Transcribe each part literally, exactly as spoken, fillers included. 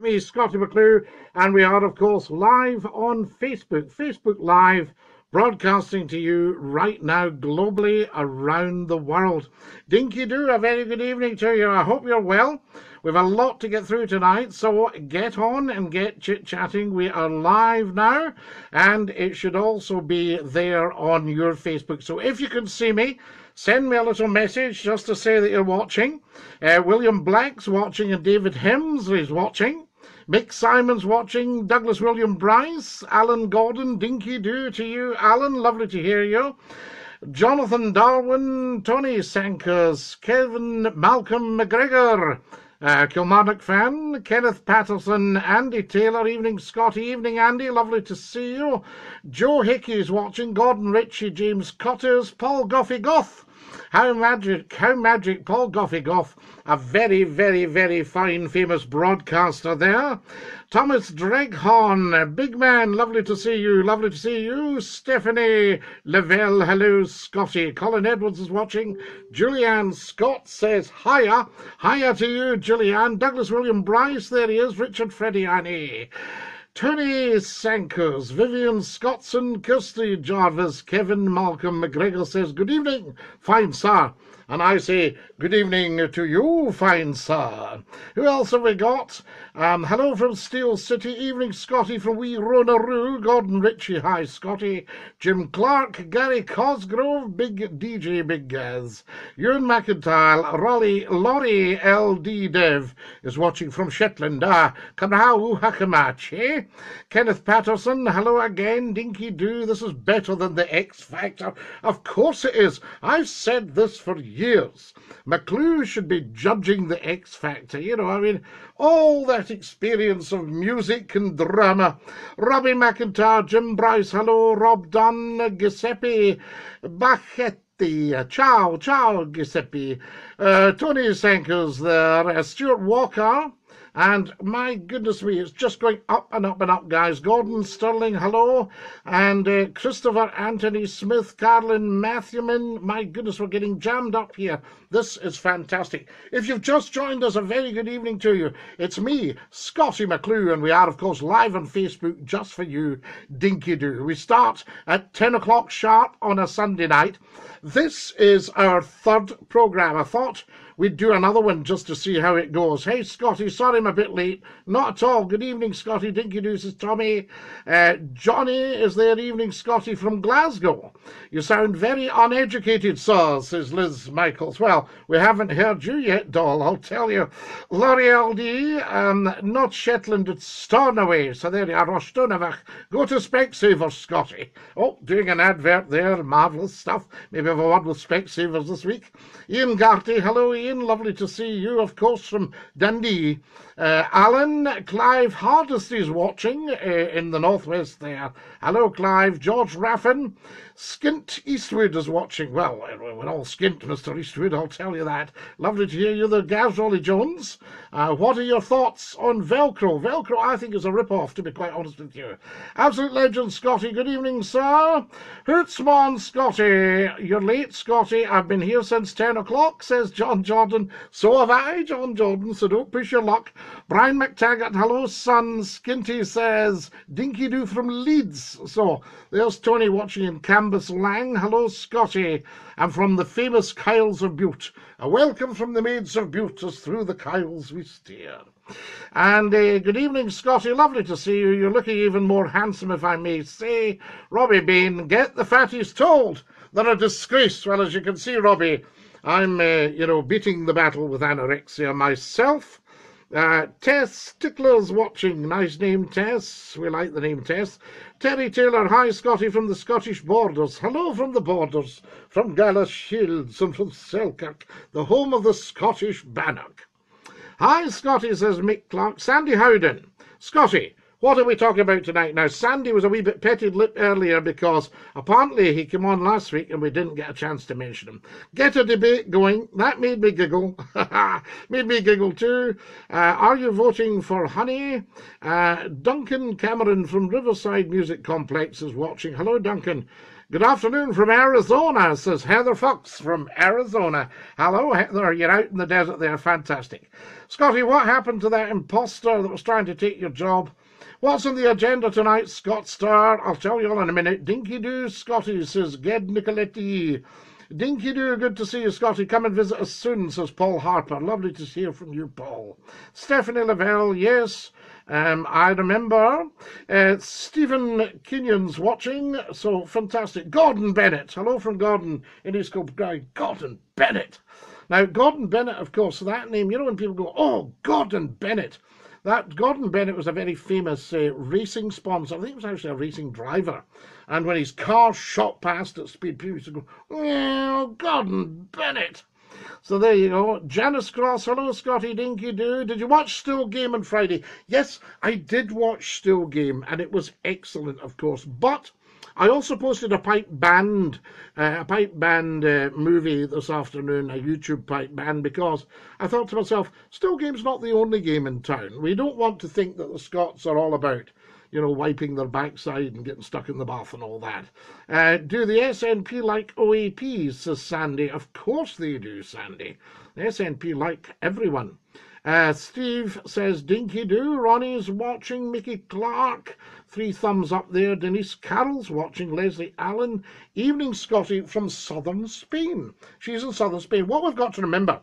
Me, Scottie McClure, and we are, of course, live on Facebook. Facebook Live, broadcasting to you right now, globally, around the world. Dinky do, a very good evening to you. I hope you're well. We have a lot to get through tonight, so get on and get chit-chatting. We are live now, and it should also be there on your Facebook. So if you can see me, send me a little message just to say that you're watching. Uh, William Black's watching, and David Hims is watching. Mick Simon's watching, Douglas William Bryce, Alan Gordon, Dinky Doo to you. Alan, lovely to hear you. Jonathan Darwin, Tony Sankers, Kevin Malcolm McGregor, uh, Kilmarnock fan, Kenneth Patterson, Andy Taylor, evening Scotty, evening Andy, lovely to see you. Joe Hickey's watching, Gordon Ritchie, James Cotters, Paul Goffey Goff. How magic, how magic, Paul Goffey Goff, a very, very, very fine, famous broadcaster there. Thomas Dreghorn, big man, lovely to see you, lovely to see you. Stephanie Lavelle, hello, Scotty. Colin Edwards is watching. Julianne Scott says, hiya, hiya to you, Julianne. Douglas William Bryce, there he is, Richard Frediani. Tony Sankers, Vivian Scottson, Kirsty Jarvis, Kevin Malcolm McGregor says, good evening, fine sir. And I say, good evening to you, fine sir. Who else have we got? Um, hello from Steel City. Evening, Scotty, from wee Ronaroo. Gordon Ritchie, hi, Scotty. Jim Clark, Gary Cosgrove, Big D J, Big Gaz. Ewan McIntyre, Rolly, Laurie L D Dev is watching from Shetland. Ah, Kamau Hakamach, eh? Kenneth Patterson, hello again, Dinky Doo. This is better than the X Factor. Of course it is. I've said this for years. years. McClure should be judging the X Factor, you know, I mean, all that experience of music and drama. Robbie McIntyre, Jim Bryce, hello, Rob Dunn, Giuseppe Bachetti, ciao, ciao, Giuseppe, uh, Tony Sankers there, uh, Stuart Walker, and my goodness me, it's just going up and up and up, guys. Gordon Sterling, hello. And uh, Christopher Anthony Smith, Carlin Matthewman. My goodness, we're getting jammed up here. This is fantastic. If you've just joined us, a very good evening to you. It's me, Scottie McClure, and we are, of course, live on Facebook just for you, Dinky Doo. We start at ten o'clock sharp on a Sunday night. This is our third programme. I thought we'd do another one just to see how it goes. Hey, Scotty, sorry I'm a bit late. Not at all. Good evening, Scotty. Dinky Doo says Tommy. Uh, Johnny is there. Evening, Scotty, from Glasgow. You sound very uneducated, sir, says Liz Michaels. Well, we haven't heard you yet, doll, I'll tell you. Laurie L D, um, not Shetland, it's Stornoway. So there you are, Rostonavach. Go to Specsavers, Scotty. Oh, doing an advert there. Marvellous stuff. Maybe have a word with Specsavers this week. Ian Garty, hello, Ian. Lovely to see you, of course, from Dundee. Uh, Alan, Clive Hardesty's watching uh, in the northwest there. Hello, Clive. George Raffin. Skint Eastwood is watching. Well, we're all skint, Mister Eastwood, I'll tell you that. Lovely to hear you there, Gaz Rolly Jones. Uh, what are your thoughts on Velcro? Velcro, I think, is a rip-off, to be quite honest with you. Absolute legend, Scotty. Good evening, sir. Hootsman, Scotty. You're late, Scotty. I've been here since ten o'clock, says John Jordan. So have I, John Jordan, so don't push your luck. Brian McTaggart, hello, son. Skinty says, Dinky Doo from Leeds. So there's Tony watching in Canberra. Lang, hello Scotty, and from the famous Kyles of Bute, a welcome from the maids of Bute as through the Kyles we steer. And uh, good evening Scotty, lovely to see you, you're looking even more handsome if I may say. Robbie Bain, get the fatties told, they're a disgrace. Well, as you can see, Robbie, I'm, uh, you know, beating the battle with anorexia myself. Uh, Tess Tickler's watching. Nice name, Tess. We like the name Tess. Terry Taylor, hi, Scotty, from the Scottish Borders. Hello from the Borders, from Gallus Shields and from Selkirk, the home of the Scottish Bannock. Hi, Scotty, says Mick Clark. Sandy Howden. Scotty, what are we talking about tonight? Now, Sandy was a wee bit petted lip earlier because apparently he came on last week and we didn't get a chance to mention him. Get a debate going. That made me giggle. Made me giggle too. Uh, are you voting for Honey? Uh, Duncan Cameron from Riverside Music Complex is watching. Hello, Duncan. Good afternoon from Arizona, says Heather Fox from Arizona. Hello, Heather, you're out in the desert there. Fantastic. Scotty, what happened to that imposter that was trying to take your job? What's on the agenda tonight, Scott Star? I'll tell you all in a minute. Dinky Doo, Scotty, says Ged Nicoletti. Dinky Doo, good to see you, Scotty. Come and visit us soon, says Paul Harper. Lovely to hear from you, Paul. Stephanie Lavelle, yes. Um, I remember uh, Stephen Kenyon's watching, so fantastic. Gordon Bennett, hello from Gordon in East Kilbride. Gordon Bennett. Now, Gordon Bennett, of course, that name, you know when people go, oh, Gordon Bennett. That Gordon Bennett was a very famous uh, racing sponsor. I think he was actually a racing driver. And when his car shot past at speed, people used to go, oh, Gordon Bennett. So there you go. Janice Cross, hello Scotty, Dinky Doo. Did you watch Still Game on Friday? Yes, I did watch Still Game, and it was excellent, of course. But I also posted a pipe band, uh, a pipe band uh, movie this afternoon, a YouTube pipe band, because I thought to myself, Still Game's not the only game in town. We don't want to think that the Scots are all about, you know, wiping their backside and getting stuck in the bath and all that. Uh, do the S N P like O A Ps, says Sandy? Of course they do, Sandy. The S N P like everyone. Uh, Steve says, Dinky Doo, Ronnie's watching, Mickey Clark, three thumbs up there, Denise Carroll's watching, Leslie Allen, evening Scotty from southern Spain. She's in southern Spain. What we've got to remember,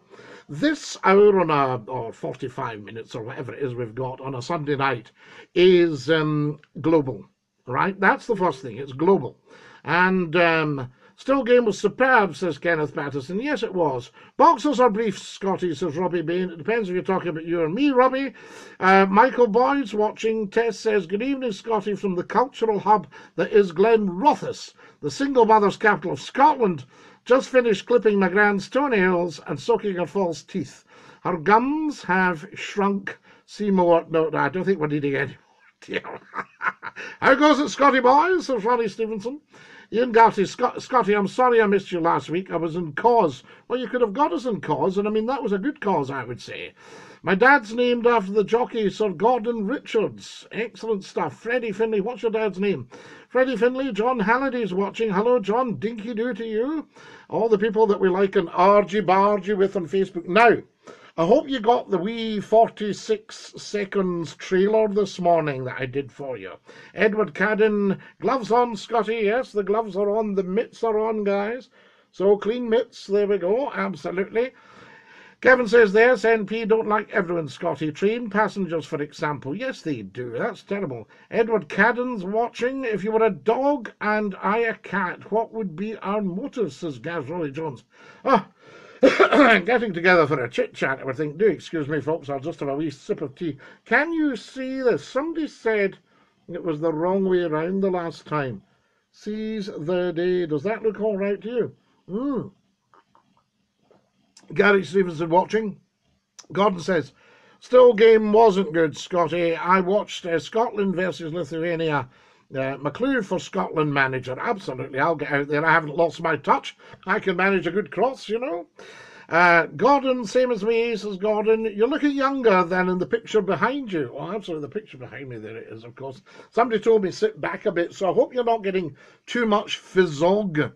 this hour on a, or forty-five minutes or whatever it is we've got on a Sunday night is um, global, right? That's the first thing, it's global. And um, Still Game was superb, says Kenneth Patterson. Yes, it was. Boxers are brief, Scotty, says Robbie Bain. It depends if you're talking about you or me, Robbie. Uh, Michael Boyd's watching. Tess says, good evening, Scotty, from the cultural hub that is Glenrothes, the single mother's capital of Scotland. Just finished clipping my grand's toenails and soaking her false teeth. Her gums have shrunk. See more. No, no, I don't think we're needing any more. How goes it, Scotty boys? Says Ronnie Stevenson. Ian Garty, Scott, Scotty, I'm sorry I missed you last week. I was in cause. Well, you could have got us in cause, and I mean, that was a good cause, I would say. My dad's named after the jockey, Sir Gordon Richards. Excellent stuff. Freddie Finlay, what's your dad's name? Freddie Finlay, John Halliday's watching. Hello, John. Dinky Doo to you. All the people that we like and argy-bargy with on Facebook. Now, I hope you got the wee forty-six seconds trailer this morning that I did for you. Edward Cadden, gloves on, Scotty. Yes, the gloves are on, the mitts are on, guys. So clean mitts, there we go, absolutely. Kevin says the S N P don't like everyone, Scotty. Train passengers, for example. Yes, they do. That's terrible. Edward Cadden's watching. If you were a dog and I a cat, what would be our motives, says Gazroy Jones. Oh. Getting together for a chit-chat, I would think. Do excuse me, folks, I'll just have a wee sip of tea. Can you see this? Somebody said it was the wrong way around the last time. Seize the day. Does that look all right to you? Mm. Gary Stevenson watching. Gordon says, Still Game wasn't good, Scotty. I watched uh, Scotland versus Lithuania. Uh, McClure for Scotland manager. Absolutely, I'll get out there. I haven't lost my touch. I can manage a good cross, you know. Uh, Gordon, same as me, says Gordon. You're looking younger than in the picture behind you. Oh, absolutely, the picture behind me, there it is, of course. Somebody told me sit back a bit, so I hope you're not getting too much fizzog.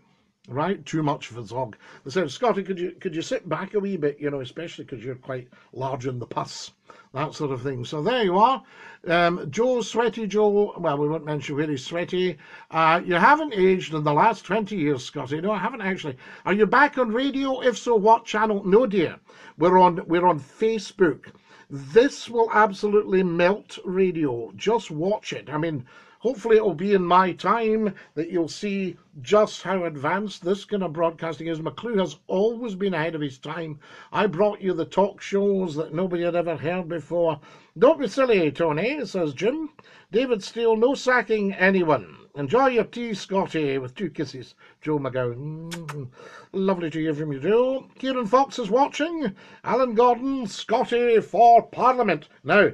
Right, too much fizzog. They said, Scotty, could you could you sit back a wee bit, you know, especially because you're quite large in the pus, that sort of thing. So there you are. Um, Joe, Sweaty Joe, well, we won't mention where he's sweaty. Uh, you haven't aged in the last twenty years, Scotty. No, I haven't actually. Are you back on radio? If so, what channel? No, dear. We're on, we're on Facebook. This will absolutely melt radio. Just watch it. I mean, hopefully it will be in my time that you'll see just how advanced this kind of broadcasting is. McClure has always been ahead of his time. I brought you the talk shows that nobody had ever heard before. Don't be silly, Tony, says Jim. David Steele, no sacking anyone. Enjoy your tea, Scotty, with two kisses. Joe McGowan. Mm-hmm. Lovely to hear from you, Joe. Kieran Fox is watching. Alan Gordon, Scotty for Parliament. Now,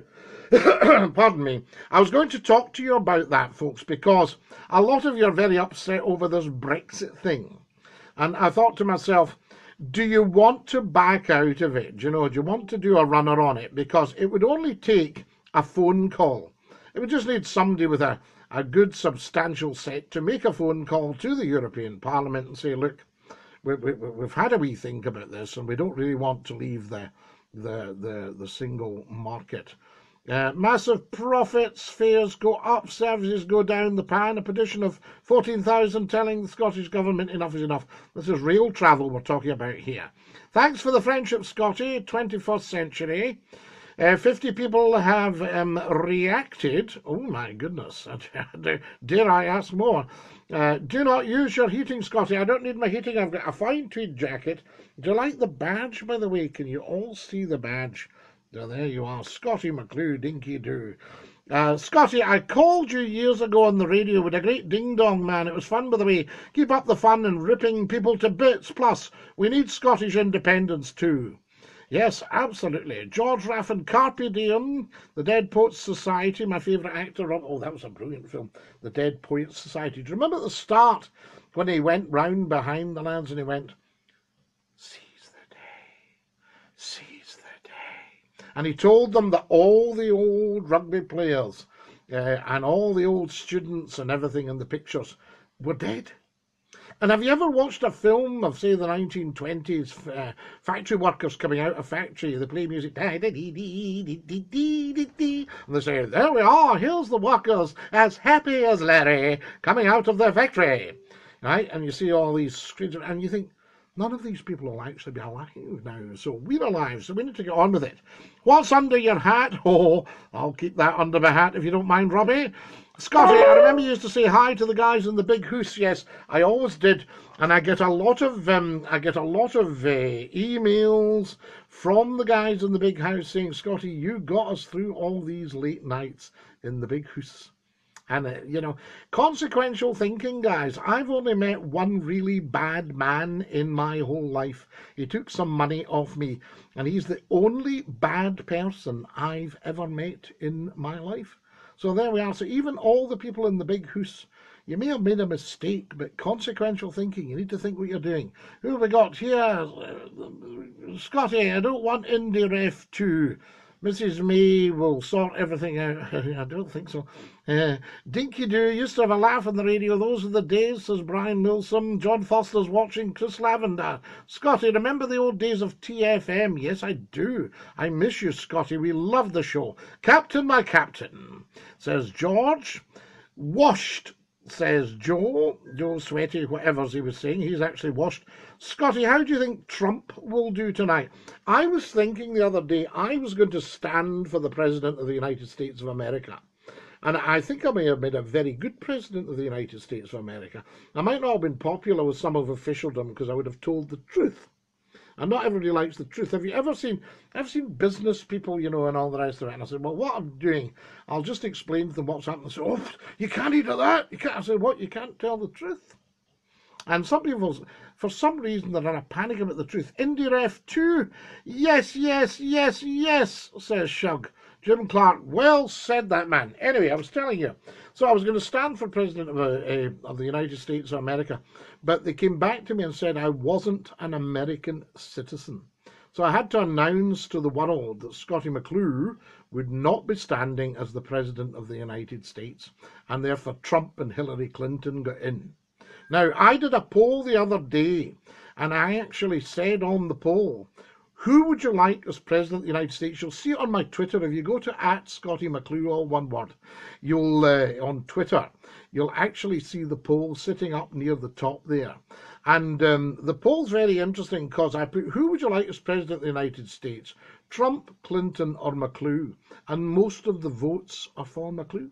pardon me, I was going to talk to you about that, folks, because a lot of you are very upset over this Brexit thing. And I thought to myself, do you want to back out of it? Do you know, do you want to do a runner on it? Because it would only take a phone call. It would just need somebody with a, a good substantial set to make a phone call to the European Parliament and say, look, we, we, we've had a wee think about this and we don't really want to leave the, the, the, the single market. Uh, massive profits, fares go up, services go down the pan. A petition of fourteen thousand telling the Scottish Government enough is enough. This is real travel we're talking about here. Thanks for the friendship, Scotty, twenty-first century. Uh, fifty people have um, reacted. Oh my goodness, dare I ask more? Uh, do not use your heating, Scotty. I don't need my heating, I've got a fine tweed jacket. Do you like the badge, by the way? Can you all see the badge? So there you are, Scottie McClure, Dinky Doo. Uh, Scottie, I called you years ago on the radio with a great ding-dong, man. It was fun, by the way. Keep up the fun and ripping people to bits. Plus, we need Scottish independence, too. Yes, absolutely. George Raffin, Carpe Diem, The Dead Poets Society, my favourite actor. Robert, oh, that was a brilliant film, The Dead Poets Society. Do you remember at the start when he went round behind the lads and he went, seize the day, seize the day. And he told them that all the old rugby players uh, and all the old students and everything in the pictures were dead. And have you ever watched a film of, say, the nineteen twenties, uh, factory workers coming out of factory, they play music, and they say, there we are, here's the workers, as happy as Larry, coming out of their factory. Right? And you see all these screens, and you think, none of these people will actually be alive now, so we're alive, so we need to get on with it. What's under your hat? Oh, I'll keep that under my hat if you don't mind, Robbie. Scotty, I remember you used to say hi to the guys in the big hoose. Yes, I always did, and I get a lot of um, I get a lot of uh, emails from the guys in the big house saying, Scotty, you got us through all these late nights in the big hoose. And, uh, you know, consequential thinking, guys. I've only met one really bad man in my whole life. He took some money off me, and he's the only bad person I've ever met in my life. So there we are. So even all the people in the big hoose, you may have made a mistake, but consequential thinking, you need to think what you're doing. Who have we got here? Scotty, I don't want Indie Ref two. Missus May will sort everything out. I don't think so. Uh, Dinky Doo used to have a laugh on the radio. Those are the days, says Brian Wilson. John Foster's watching Chris Lavender. Scotty, remember the old days of T F M? Yes, I do. I miss you, Scotty. We love the show. Captain, my captain, says George. Washed, says Joe. Joe Sweaty, whatever he was saying, he's actually washed. Scotty, how do you think Trump will do tonight? I was thinking the other day, I was going to stand for the President of the United States of America. And I think I may have made a very good President of the United States of America. I might not have been popular with some of officialdom because I would have told the truth. And not everybody likes the truth. Have you ever seen, I've seen business people, you know, and all the rest of it. And I said, well, what I'm doing, I'll just explain to them what's happened. I said, oh, you can't eat at that. You can't. I said, what, you can't tell the truth? And some people, for some reason, they're in a panic about the truth. IndyRef two, yes, yes, yes, yes, says Shug. Jim Clark, well said that man. Anyway, I was telling you. So I was going to stand for President of, a, a, of the United States of America, but they came back to me and said I wasn't an American citizen. So I had to announce to the world that Scottie McClure would not be standing as the President of the United States, and therefore Trump and Hillary Clinton got in. Now, I did a poll the other day, and I actually said on the poll, who would you like as President of the United States? You'll see it on my Twitter. If you go to at Scottie McClure, all one word, you'll, uh, on Twitter, you'll actually see the poll sitting up near the top there. And um, the poll's very interesting because I put, who would you like as President of the United States? Trump, Clinton or McClure? And most of the votes are for McClure.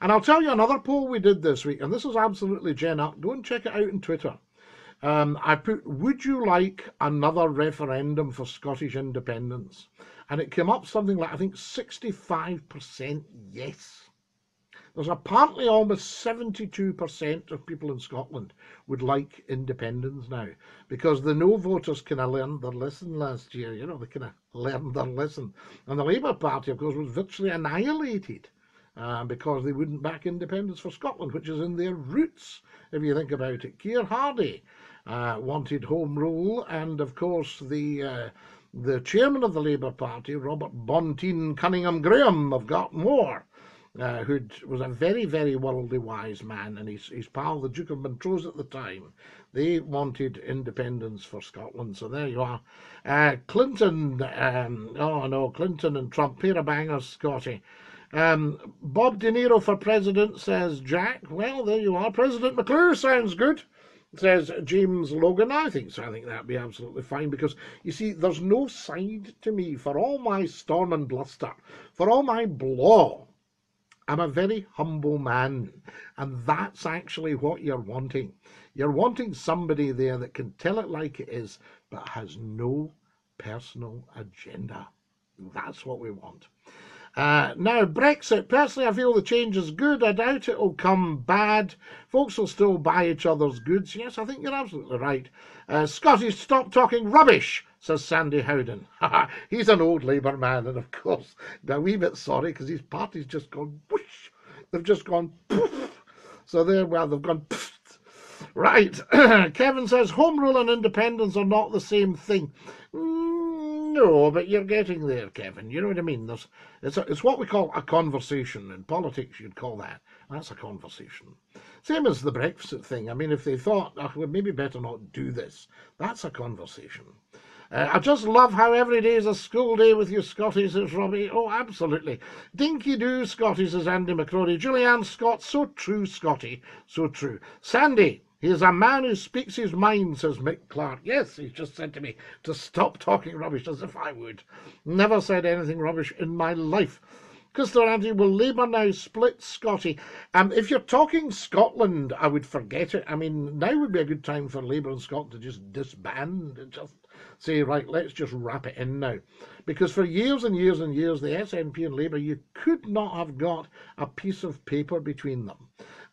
And I'll tell you another poll we did this week, and this is absolutely gen up. Go and check it out on Twitter. Um, I put, would you like another referendum for Scottish independence? And it came up something like, I think, sixty-five percent yes. There's apparently almost seventy-two percent of people in Scotland would like independence now, because the no voters kind of learned their lesson last year. You know, they kind of learned their lesson. And the Labour Party, of course, was virtually annihilated uh, because they wouldn't back independence for Scotland, which is in their roots, if you think about it. Keir Hardie Uh, wanted home rule, and of course the uh, the chairman of the Labour Party, Robert Bonteen Cunningham Graham of Gartmore, uh, who was a very, very worldly wise man, and his, his pal, the Duke of Montrose at the time, they wanted independence for Scotland. So there you are. Uh, Clinton, um, oh no, Clinton and Trump, pair of bangers, Scotty. Um, Bob De Niro for president, says Jack. Well, there you are. President McClure sounds good, says James Logan. I think so. I think that'd be absolutely fine, because you see, there's no side to me. For all my storm and bluster, for all my blah, I'm a very humble man, and that's actually what you're wanting. You're wanting somebody there that can tell it like it is, but has no personal agenda. That's what we want. Uh, now, Brexit. Personally, I feel the change is good. I doubt it will come bad. Folks will still buy each other's goods. Yes, I think you're absolutely right. Uh, Scotty, stop talking rubbish, says Sandy Howden. He's an old Labour man, and of course, a wee bit sorry, because his party's just gone whoosh. They've just gone poof. So there, well, they've gone poof. Right. Kevin says, home rule and independence are not the same thing. Mm, no, but you're getting there, Kevin. You know what I mean? There's, it's, a, it's what we call a conversation. In politics, you'd call that. That's a conversation. Same as the Brexit thing. I mean, if they thought, oh, well, maybe better not do this, that's a conversation. Uh, I just love how every day is a school day with you, Scotties, says Robbie. Oh, absolutely. Dinky do, Scotties, says Andy McCrory. Julianne Scott, so true, Scotty, so true. Sandy, he is a man who speaks his mind, says Mick Clark. Yes, he's just said to me to stop talking rubbish, as if I would. Never said anything rubbish in my life. Christopher Anthony, will Labour now split, Scotty? Um, if you're talking Scotland, I would forget it. I mean, now would be a good time for Labour and Scotland to just disband and just say, right, let's just wrap it in now. Because for years and years and years, the S N P and Labour, you could not have got a piece of paper between them.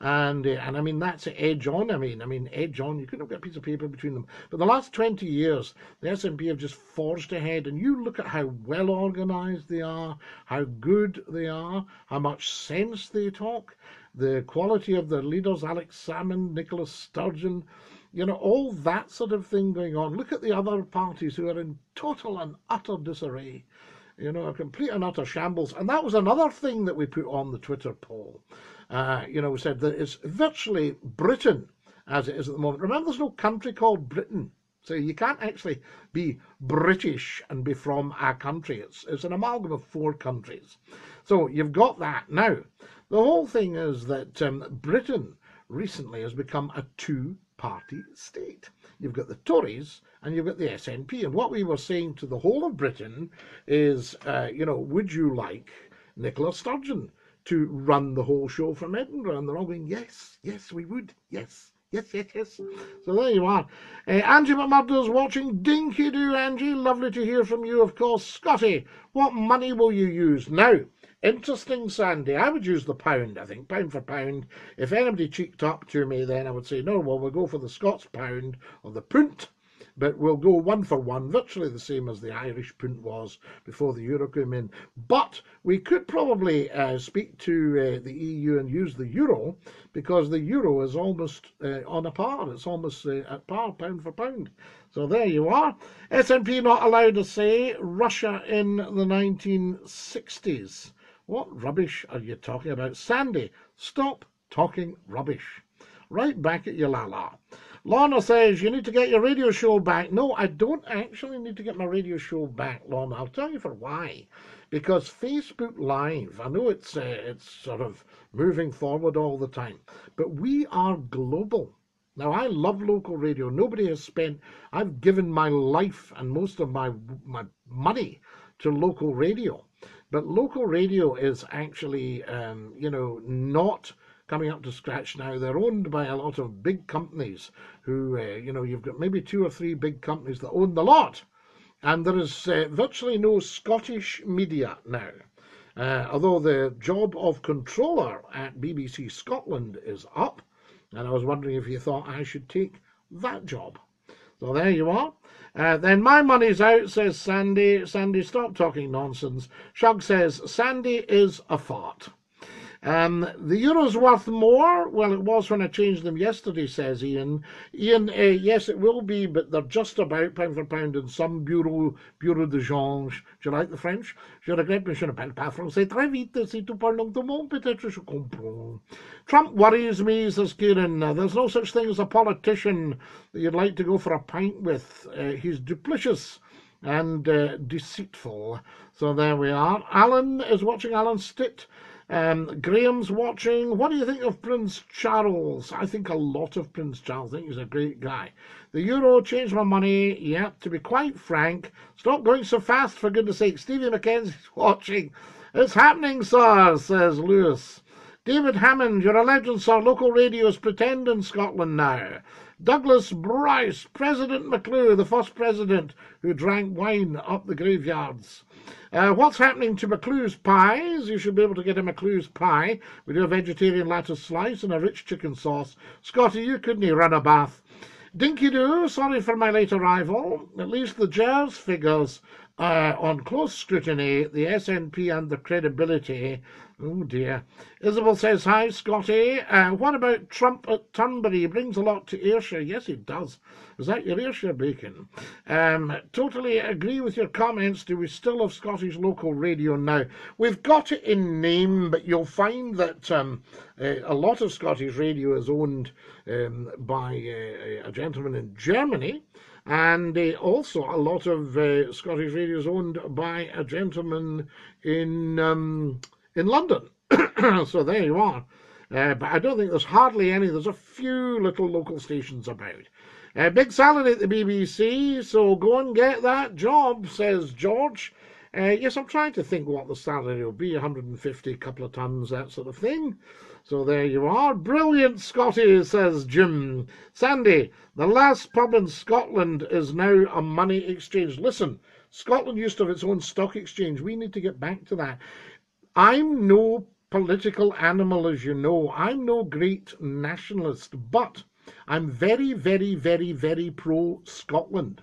And, uh, and I mean, that's edge on, I mean, I mean, edge on, you couldn't have got a piece of paper between them. But the last twenty years, the S N P have just forged ahead, and you look at how well organised they are, how good they are, how much sense they talk, the quality of their leaders, Alex Salmond, Nicola Sturgeon, you know, all that sort of thing going on. Look at the other parties who are in total and utter disarray. You know, a complete and utter shambles. And that was another thing that we put on the Twitter poll. Uh, you know, we said that it's virtually Britain as it is at the moment. Remember, there's no country called Britain. So you can't actually be British and be from a country. It's, it's an amalgam of four countries. So you've got that. Now, the whole thing is that um, Britain recently has become a two-party state. You've got the Tories and you've got the S N P. And what we were saying to the whole of Britain is, uh, you know, would you like Nicola Sturgeon to run the whole show from Edinburgh? And they're all going, yes, yes, we would, yes, yes, yes, yes. So there you are. Uh, Angie McMurdo's watching. Dinky do, Angie. Lovely to hear from you, of course. Scotty, what money will you use? Now, interesting, Sandy. I would use the pound, I think, pound for pound. If anybody cheeked up to me, then I would say, no, well, we'll go for the Scots pound or the punt, but we'll go one for one, virtually the same as the Irish punt was before the euro came in. But we could probably uh, speak to uh, the E U and use the euro, because the euro is almost uh, on a par. It's almost uh, at par, pound for pound. So there you are. S N P not allowed to say Russia in the nineteen sixties. What rubbish are you talking about? Sandy, stop talking rubbish. Right back at your la-la. Lorna says, you need to get your radio show back. No, I don't actually need to get my radio show back, Lorna. I'll tell you for why. Because Facebook Live, I know it's, uh, it's sort of moving forward all the time, but we are global. Now, I love local radio. Nobody has spent, I've given my life and most of my, my money to local radio. But local radio is actually, um, you know, not coming up to scratch now. They're owned by a lot of big companies who, uh, you know, you've got maybe two or three big companies that own the lot. And there is uh, virtually no Scottish media now. Uh, although the job of controller at B B C Scotland is up. And I was wondering if you thought I should take that job. So there you are. Uh, then my money's out, says Sandy. Sandy, stop talking nonsense. Shug says, Sandy is a fart. Um, the euro's worth more? Well, it was when I changed them yesterday, says Ian. Ian, uh, yes, it will be, but they're just about pound for pound in some bureau, bureau de change. Do you like the French? Je regrette, mais je ne parle pas français très vite. Si tu parles de mon, peut-être je comprends. Trump worries me, says Kieran. There's no such thing as a politician that you'd like to go for a pint with. Uh, he's duplicitous and uh, deceitful. So there we are. Alan is watching Alan Stitt. Um, Graham's watching. What do you think of Prince Charles? I think a lot of Prince Charles. I think he's a great guy. The euro changed my money. Yep, to be quite frank. Stop going so fast, for goodness sake. Stevie McKenzie's watching. It's happening, sir, says Lewis. David Hammond, you're a legend, sir. Local radio is pretend in Scotland now. Douglas Bryce, President McClure, the first president who drank wine up the graveyards. Uh, what's happening to McClure's pies? You should be able to get a McClure's pie. We do a vegetarian lettuce slice and a rich chicken sauce. Scotty, you couldn't run a bath. Dinky Doo, sorry for my late arrival. At least the J E R S figures uh, on close scrutiny, the S N P and the credibility. Oh dear. Isabel says, hi, Scotty. Uh, what about Trump at Turnberry? He brings a lot to Ayrshire. Yes, he does. Is that your Ayrshire bacon? Um, totally agree with your comments. Do we still have Scottish local radio now? We've got it in name, but you'll find that um, a, a lot of Scottish radio is owned um, by a, a gentleman in Germany. And uh, also a lot of uh, Scottish radio is owned by a gentleman in um, in London. So there you are. Uh, but I don't think there's hardly any. There's a few little local stations about. Uh, big salary at the B B C, so go and get that job, says George. Uh, yes, I'm trying to think what the salary will be, one hundred and fifty, couple of tons, that sort of thing. So there you are. Brilliant, Scotty, says Jim. Sandy, the last pub in Scotland is now a money exchange. Listen, Scotland used to have its own stock exchange. We need to get back to that. I'm no political animal, as you know. I'm no great nationalist, but I'm very, very, very, very pro-Scotland.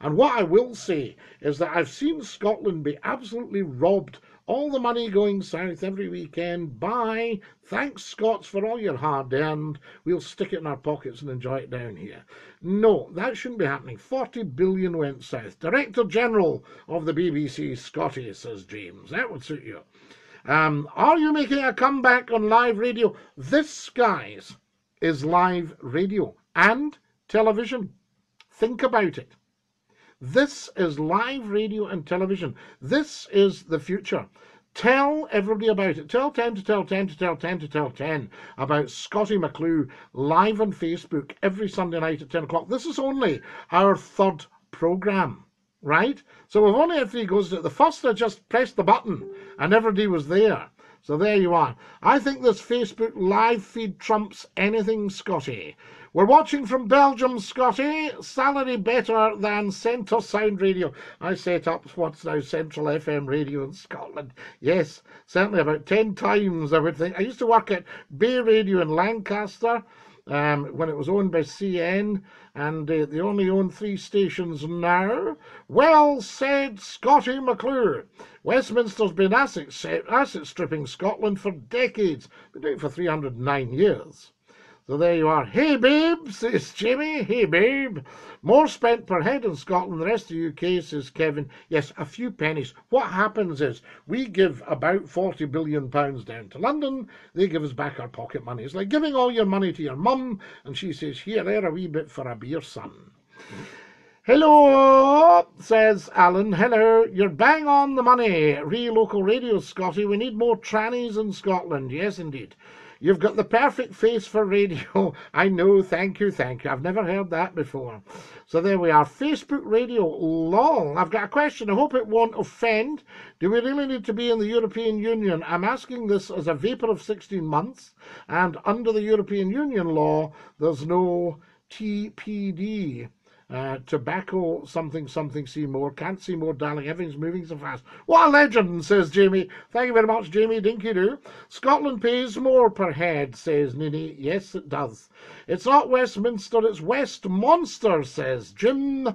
And what I will say is that I've seen Scotland be absolutely robbed, all the money going south every weekend by, thanks Scots for all your hard earned, we'll stick it in our pockets and enjoy it down here. No, that shouldn't be happening. forty billion went south. Director General of the B B C, Scotty, says James. That would suit you. Um, are you making a comeback on live radio? This, guys, is live radio and television. Think about it. This is live radio and television. This is the future. Tell everybody about it. Tell ten to tell ten to tell ten to tell ten about Scottie McClure live on Facebook every Sunday night at ten o'clock. This is only our third programme, right? So we've only had three goes to it. The first, I just pressed the button and everybody was there. So there you are. I think this Facebook live feed trumps anything, Scotty. We're watching from Belgium, Scotty. Salary better than Central Sound Radio. I set up what's now Central F M Radio in Scotland. Yes, certainly about ten times, I would think. I used to work at Bay Radio in Lancaster um, when it was owned by C N, and uh, they only own three stations now. Well said, Scotty McClure. Westminster's been asset, asset stripping Scotland for decades. Been doing it for three hundred and nine years. So there you are. Hey, babe, says Jimmy. Hey, babe. More spent per head in Scotland, the rest of the U K, says Kevin. Yes, a few pennies. What happens is we give about forty billion pounds down to London. They give us back our pocket money. It's like giving all your money to your mum, and she says, here, there, a wee bit for a beer, son. Hello, says Alan. Hello. You're bang on the money. Re local radio, Scotty. We need more trannies in Scotland. Yes, indeed. You've got the perfect face for radio. I know, thank you, thank you. I've never heard that before. So there we are. Facebook radio, lol. I've got a question. I hope it won't offend. Do we really need to be in the European Union? I'm asking this as a vapor of sixteen months. And under the European Union law, there's no T P D. Uh, tobacco, something, something, see more. Can't see more, darling. Everything's moving so fast. What a legend, says Jamie. Thank you very much, Jamie. Dinky do. Scotland pays more per head, says Nini. Yes, it does. It's not Westminster, it's Westmonster, says Jim.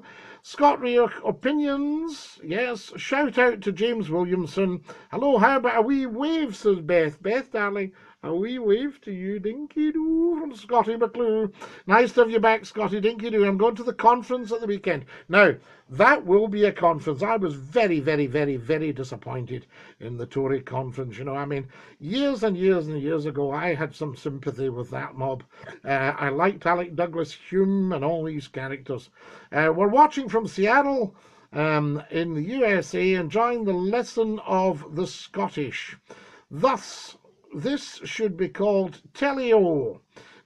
Scott, your opinions? Yes. Shout out to James Williamson. Hello, how about a wee wave, says Beth. Beth, darling, a wee wave to you, Dinky Doo, from Scottie McClure. Nice to have you back, Scottie Dinky Doo. I'm going to the conference at the weekend. Now, that will be a conference. I was very, very, very, very disappointed in the Tory conference. You know, I mean, years and years and years ago, I had some sympathy with that mob. Uh, I liked Alec Douglas Hume and all these characters. Uh, we're watching from Seattle um, in the U S A, enjoying the lesson of the Scottish. Thus, this should be called Teleo.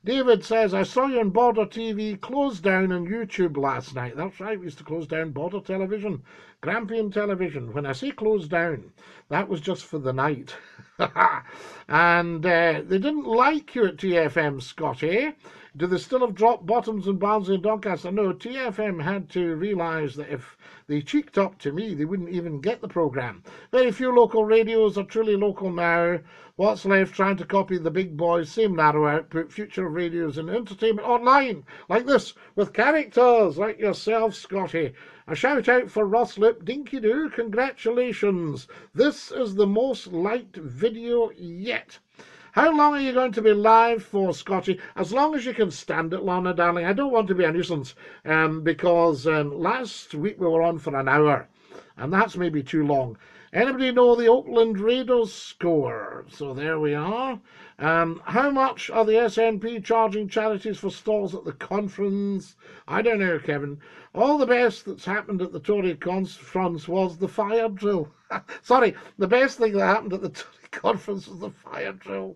David says, I saw you on Border T V closed down on YouTube last night. That's right, we used to close down Border Television, Grampian Television. When I say closed down, that was just for the night. And uh, they didn't like you at T F M, Scotty. Do they still have drop bottoms and Barnsley and Doncaster? No, T F M had to realise that if they cheeked up to me, they wouldn't even get the programme. Very few local radios are truly local now. What's left trying to copy the big boys, same narrow output, future radios and entertainment online, like this, with characters like yourself, Scotty. A shout out for Rosslip, Dinky Doo, congratulations. This is the most liked video yet. How long are you going to be live for, Scotty? As long as you can stand it, Lorna, darling. I don't want to be a nuisance um, because um, last week we were on for an hour, and that's maybe too long. Anybody know the Oakland Raiders score? So there we are. Um, how much are the S N P charging charities for stalls at the conference? I don't know, Kevin. All the best that's happened at the Tory conference was the fire drill. Sorry, the best thing that happened at the Tory conference was the fire drill.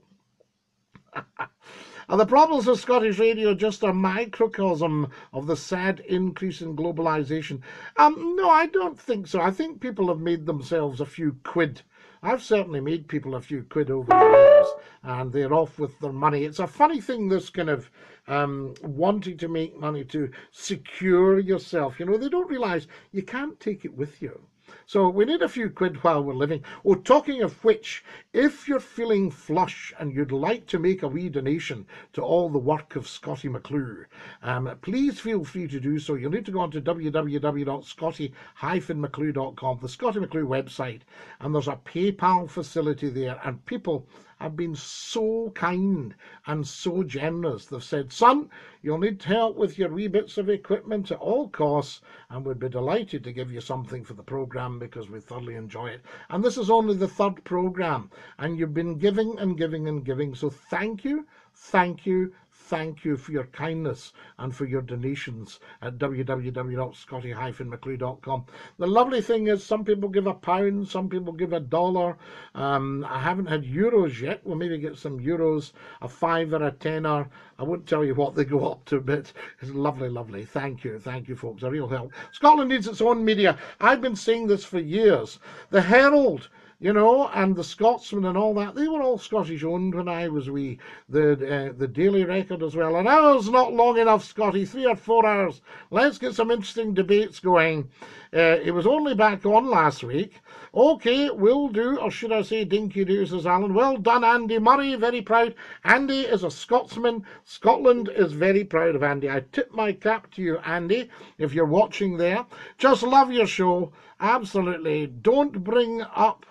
And the problems of Scottish radio just a microcosm of the sad increase in globalisation? Um, no, I don't think so. I think people have made themselves a few quid. I've certainly made people a few quid over the years, and they're off with their money. It's a funny thing, this kind of um, wanting to make money to secure yourself. You know, they don't realise you can't take it with you. So we need a few quid while we're living. Oh, talking of which, if you're feeling flush and you'd like to make a wee donation to all the work of Scottie McClure, um, please feel free to do so. You'll need to go on to w w w dot scottie dash mcclure dot com, the Scottie McClure website, and there's a PayPal facility there, and people have been so kind and so generous. They've said, son, you'll need help with your wee bits of equipment at all costs, and we'd be delighted to give you something for the programme because we thoroughly enjoy it. And this is only the third programme, and you've been giving and giving and giving. So thank you, thank you, thank you for your kindness and for your donations at w w w dot scottie dash mcclure dot com. The lovely thing is some people give a pound, some people give a dollar. Um, I haven't had euros yet. We'll maybe get some euros, a five or a tenner. I won't tell you what they go up to, but it's lovely, lovely. Thank you. Thank you, folks. A real help. Scotland needs its own media. I've been saying this for years. The Herald, you know, and the Scotsman and all that, they were all Scottish-owned when I was wee. The, uh, the Daily Record as well. An hour's not long enough, Scotty, three or four hours. Let's get some interesting debates going. Uh, it was only back on last week. OK, will do, or should I say Dinky Do, says Alan. Well done, Andy Murray, very proud. Andy is a Scotsman. Scotland is very proud of Andy. I tip my cap to you, Andy, if you're watching there. Just love your show, absolutely. Don't bring up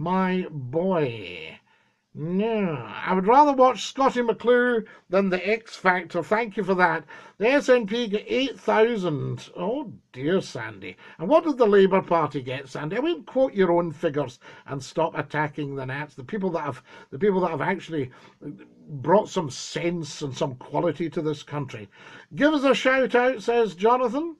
my boy. No, I would rather watch Scottie McClure than the X Factor. Thank you for that. The S N P got eight thousand. Oh dear, Sandy. And what did the Labour Party get, Sandy? I mean, quote your own figures and stop attacking the Nats. The people that have, the people that have actually brought some sense and some quality to this country. Give us a shout out, says Jonathan.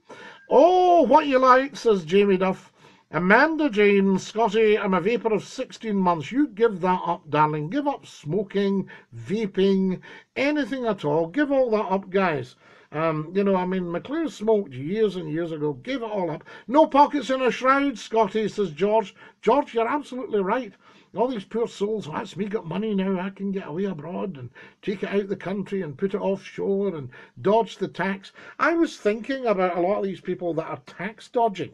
Oh, what you like, says Jamie Duff. Amanda Jane, Scotty, I'm a vapor of sixteen months. You give that up, darling. Give up smoking, vaping, anything at all. Give all that up, guys. Um, you know, I mean, McClure smoked years and years ago. Gave it all up. No pockets in a shroud, Scotty, says George. George, you're absolutely right. All these poor souls, oh, that's me got money now, I can get away abroad and take it out the country and put it offshore and dodge the tax. I was thinking about a lot of these people that are tax dodging.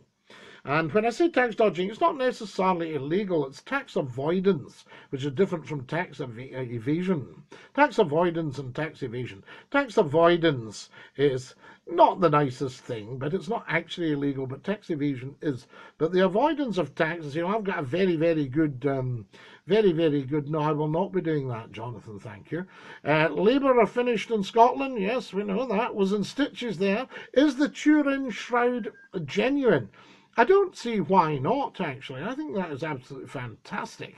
And when I say tax dodging, it's not necessarily illegal, it's tax avoidance, which is different from tax ev evasion. Tax avoidance and tax evasion. Tax avoidance is not the nicest thing, but it's not actually illegal, but tax evasion is. But the avoidance of taxes, you know, I've got a very, very good, um, very, very good, no, I will not be doing that, Jonathan, thank you. Uh, Labour are finished in Scotland, yes, we know that, was in stitches there. Is the Turin Shroud genuine? I don't see why not, actually. I think that is absolutely fantastic.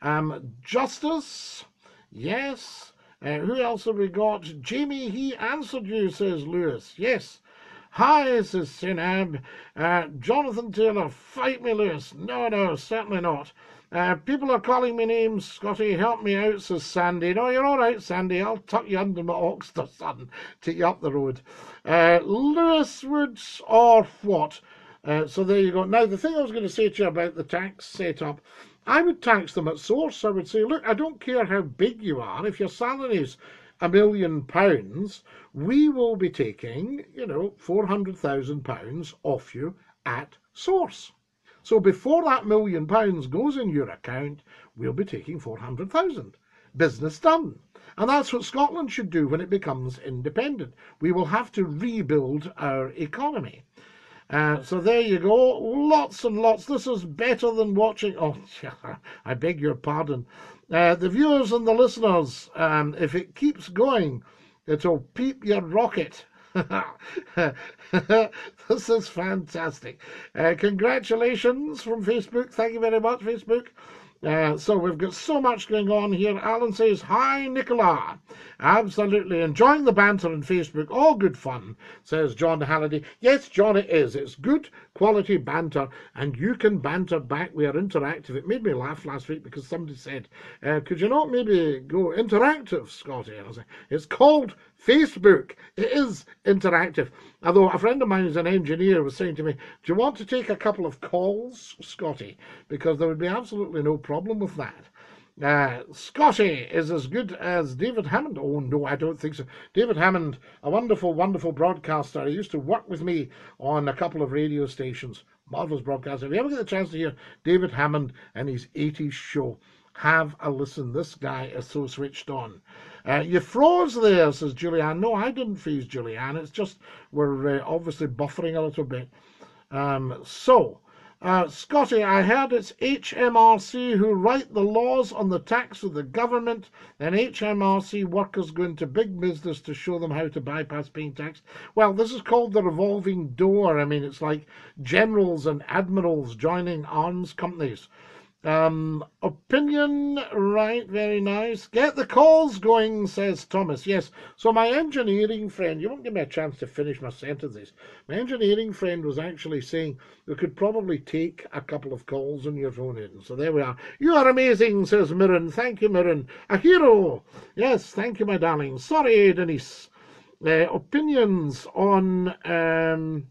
Um, Justice, yes. Uh, who else have we got? Jamie, he answered you, says Lewis. Yes. Hi, says Sinab. Uh, Jonathan Taylor, fight me, Lewis. No, no, certainly not. Uh, people are calling me names. Scotty, help me out, says Sandy. No, you're all right, Sandy. I'll tuck you under my oxter, son. Take you up the road. Uh, Lewis Woods or what? Uh, so there you go. Now, the thing I was going to say to you about the tax setup, I would tax them at source. I would say, look, I don't care how big you are. If your salary is a million pounds, we will be taking, you know, four hundred thousand pounds off you at source. So before that million pounds goes in your account, we'll be taking four hundred thousand. Business done. And that's what Scotland should do when it becomes independent. We will have to rebuild our economy. Uh, so there you go, lots and lots. This is better than watching. Oh, I beg your pardon. Uh, the viewers and the listeners, um, if it keeps going, it'll peep your rocket. This is fantastic. Uh, congratulations from Facebook. Thank you very much, Facebook. Uh, so we've got so much going on here. Alan says, hi, Nicola. Absolutely. Enjoying the banter on Facebook. All good fun, says John Halliday. Yes, John, it is. It's good quality banter, and you can banter back. We are interactive. It made me laugh last week because somebody said, uh, could you not maybe go interactive, Scotty? And I was like, it's called Facebook. It is interactive. Although a friend of mine who's an engineer was saying to me, do you want to take a couple of calls, Scotty? Because there would be absolutely no problem with that. Uh, Scotty is as good as David Hammond. Oh, no, I don't think so. David Hammond, a wonderful, wonderful broadcaster. He used to work with me on a couple of radio stations. Marvellous broadcaster. If you ever get the chance to hear David Hammond and his eighties show, have a listen. This guy is so switched on. Uh, you froze there, says Julianne. No, I didn't freeze, Julianne. It's just we're uh, obviously buffering a little bit. Um, so, uh, Scotty, I heard it's H M R C who write the laws on the tax of the government. Then H M R C workers go into big business to show them how to bypass paying tax. Well, this is called the revolving door. I mean, it's like generals and admirals joining arms companies. Um, opinion, right, very nice. Get the calls going, says Thomas. Yes, so my engineering friend, you won't give me a chance to finish my sentences. My engineering friend was actually saying we could probably take a couple of calls on your phone in. So there we are. You are amazing, says Mirren. Thank you, Mirren. A hero. Yes, thank you, my darling. Sorry, Denise. Uh, opinions on, um,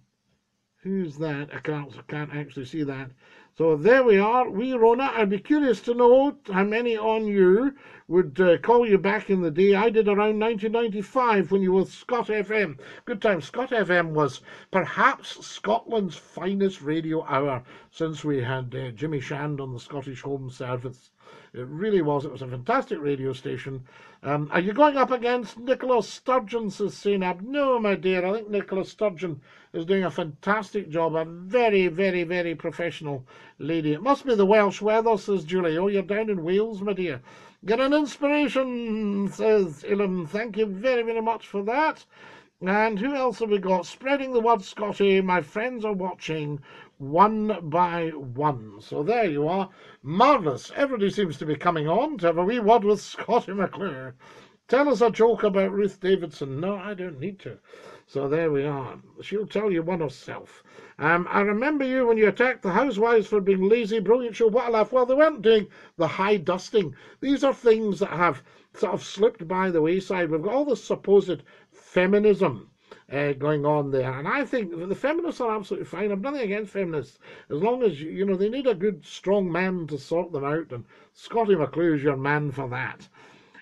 who's that? I can't, I can't actually see that. So there we are. We, Rona, I'd be curious to know how many on you would uh, call you back in the day. I did around nineteen ninety-five when you were Scot F M. Good time. Scot F M was perhaps Scotland's finest radio hour since we had uh, Jimmy Shand on the Scottish Home Service. It really was. It was a fantastic radio station. Um, are you going up against Nicola Sturgeon, says Sainab? No, my dear. I think Nicola Sturgeon is doing a fantastic job. A very, very, very professional lady. It must be the Welsh weather, says Julie. Oh, you're down in Wales, my dear. Get an inspiration, says Ilim. Thank you very, very much for that. And who else have we got? Spreading the word, Scotty. My friends are watching one by one. So there you are. Marvellous. Everybody seems to be coming on to have a wee word with Scottie McClure. Tell us a joke about Ruth Davidson. No, I don't need to. So there we are. She'll tell you one herself. Um, I remember you when you attacked the housewives for being lazy. Brilliant show. What a laugh. Well, they weren't doing the high dusting. These are things that have sort of slipped by the wayside. We've got all this supposed feminism Uh, going on there, and I think the feminists are absolutely fine. I've nothing against feminists as long as, you know, they need a good strong man to sort them out, and Scottie McClure is your man for that.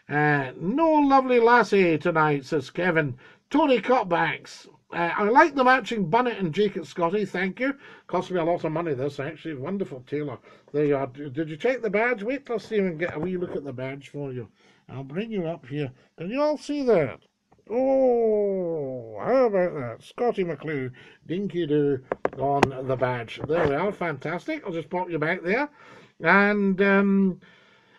Uh, no lovely lassie tonight, says Kevin. Tony Cutbacks, Uh, I like the matching bunnet and jacket, Scotty, thank you. Cost me a lot of money, this, actually. Wonderful tailor. There you are. Did you check the badge? Wait till I see and get a wee look at the badge for you. I'll bring you up here. Can you all see that? Oh, how about that? Scottie McClure, dinky-doo on the badge. There we are. Fantastic. I'll just pop you back there. And... Um,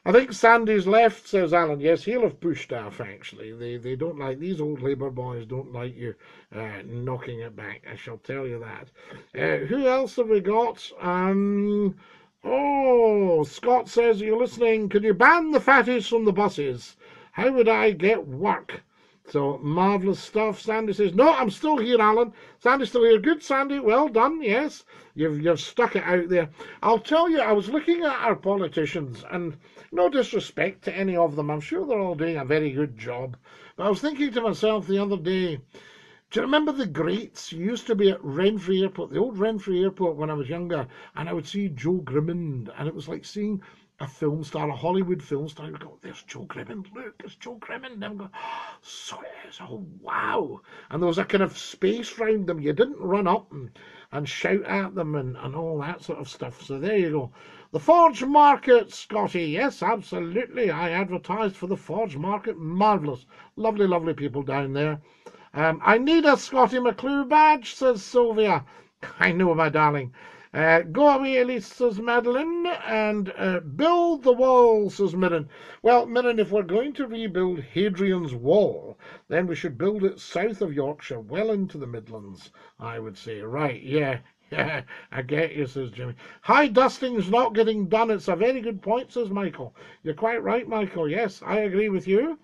I think Sandy's left, says Alan. Yes, he'll have pushed off, actually. They they don't like, these old Labour boys don't like you uh, knocking it back, I shall tell you that. Uh, who else have we got? Um, oh, Scott says, you're listening. Can you ban the fatties from the buses? How would I get work? So, marvellous stuff. Sandy says, no, I'm still here, Alan. Sandy's still here. Good, Sandy. Well done, yes. You've, you've stuck it out there. I'll tell you, I was looking at our politicians, and no disrespect to any of them. I'm sure they're all doing a very good job. But I was thinking to myself the other day, do you remember the greats who used to be at Renfrew Airport, the old Renfrew Airport when I was younger, and I would see Joe Grimmond, and it was like seeing a film star, a Hollywood film star. You go, there's Joe Grimmond, look, it's Joe Grimmond. And I'm going, oh, so it is, oh wow. And there was a kind of space round them. You didn't run up and, and shout at them and, and all that sort of stuff. So there you go. The Forge Market, Scotty. Yes, absolutely. I advertised for the Forge Market. Marvellous. Lovely, lovely people down there. Um, I need a Scottie McClure badge, says Sylvia. I know, my darling. Uh, go away, Elise, says Madeline, and uh, build the wall, says Mirren. Well, Mirren, if we're going to rebuild Hadrian's Wall, then we should build it south of Yorkshire, well into the Midlands, I would say. Right, yeah, yeah, I get you, says Jimmy. High dusting's not getting done. It's a very good point, says Michael. You're quite right, Michael. Yes, I agree with you.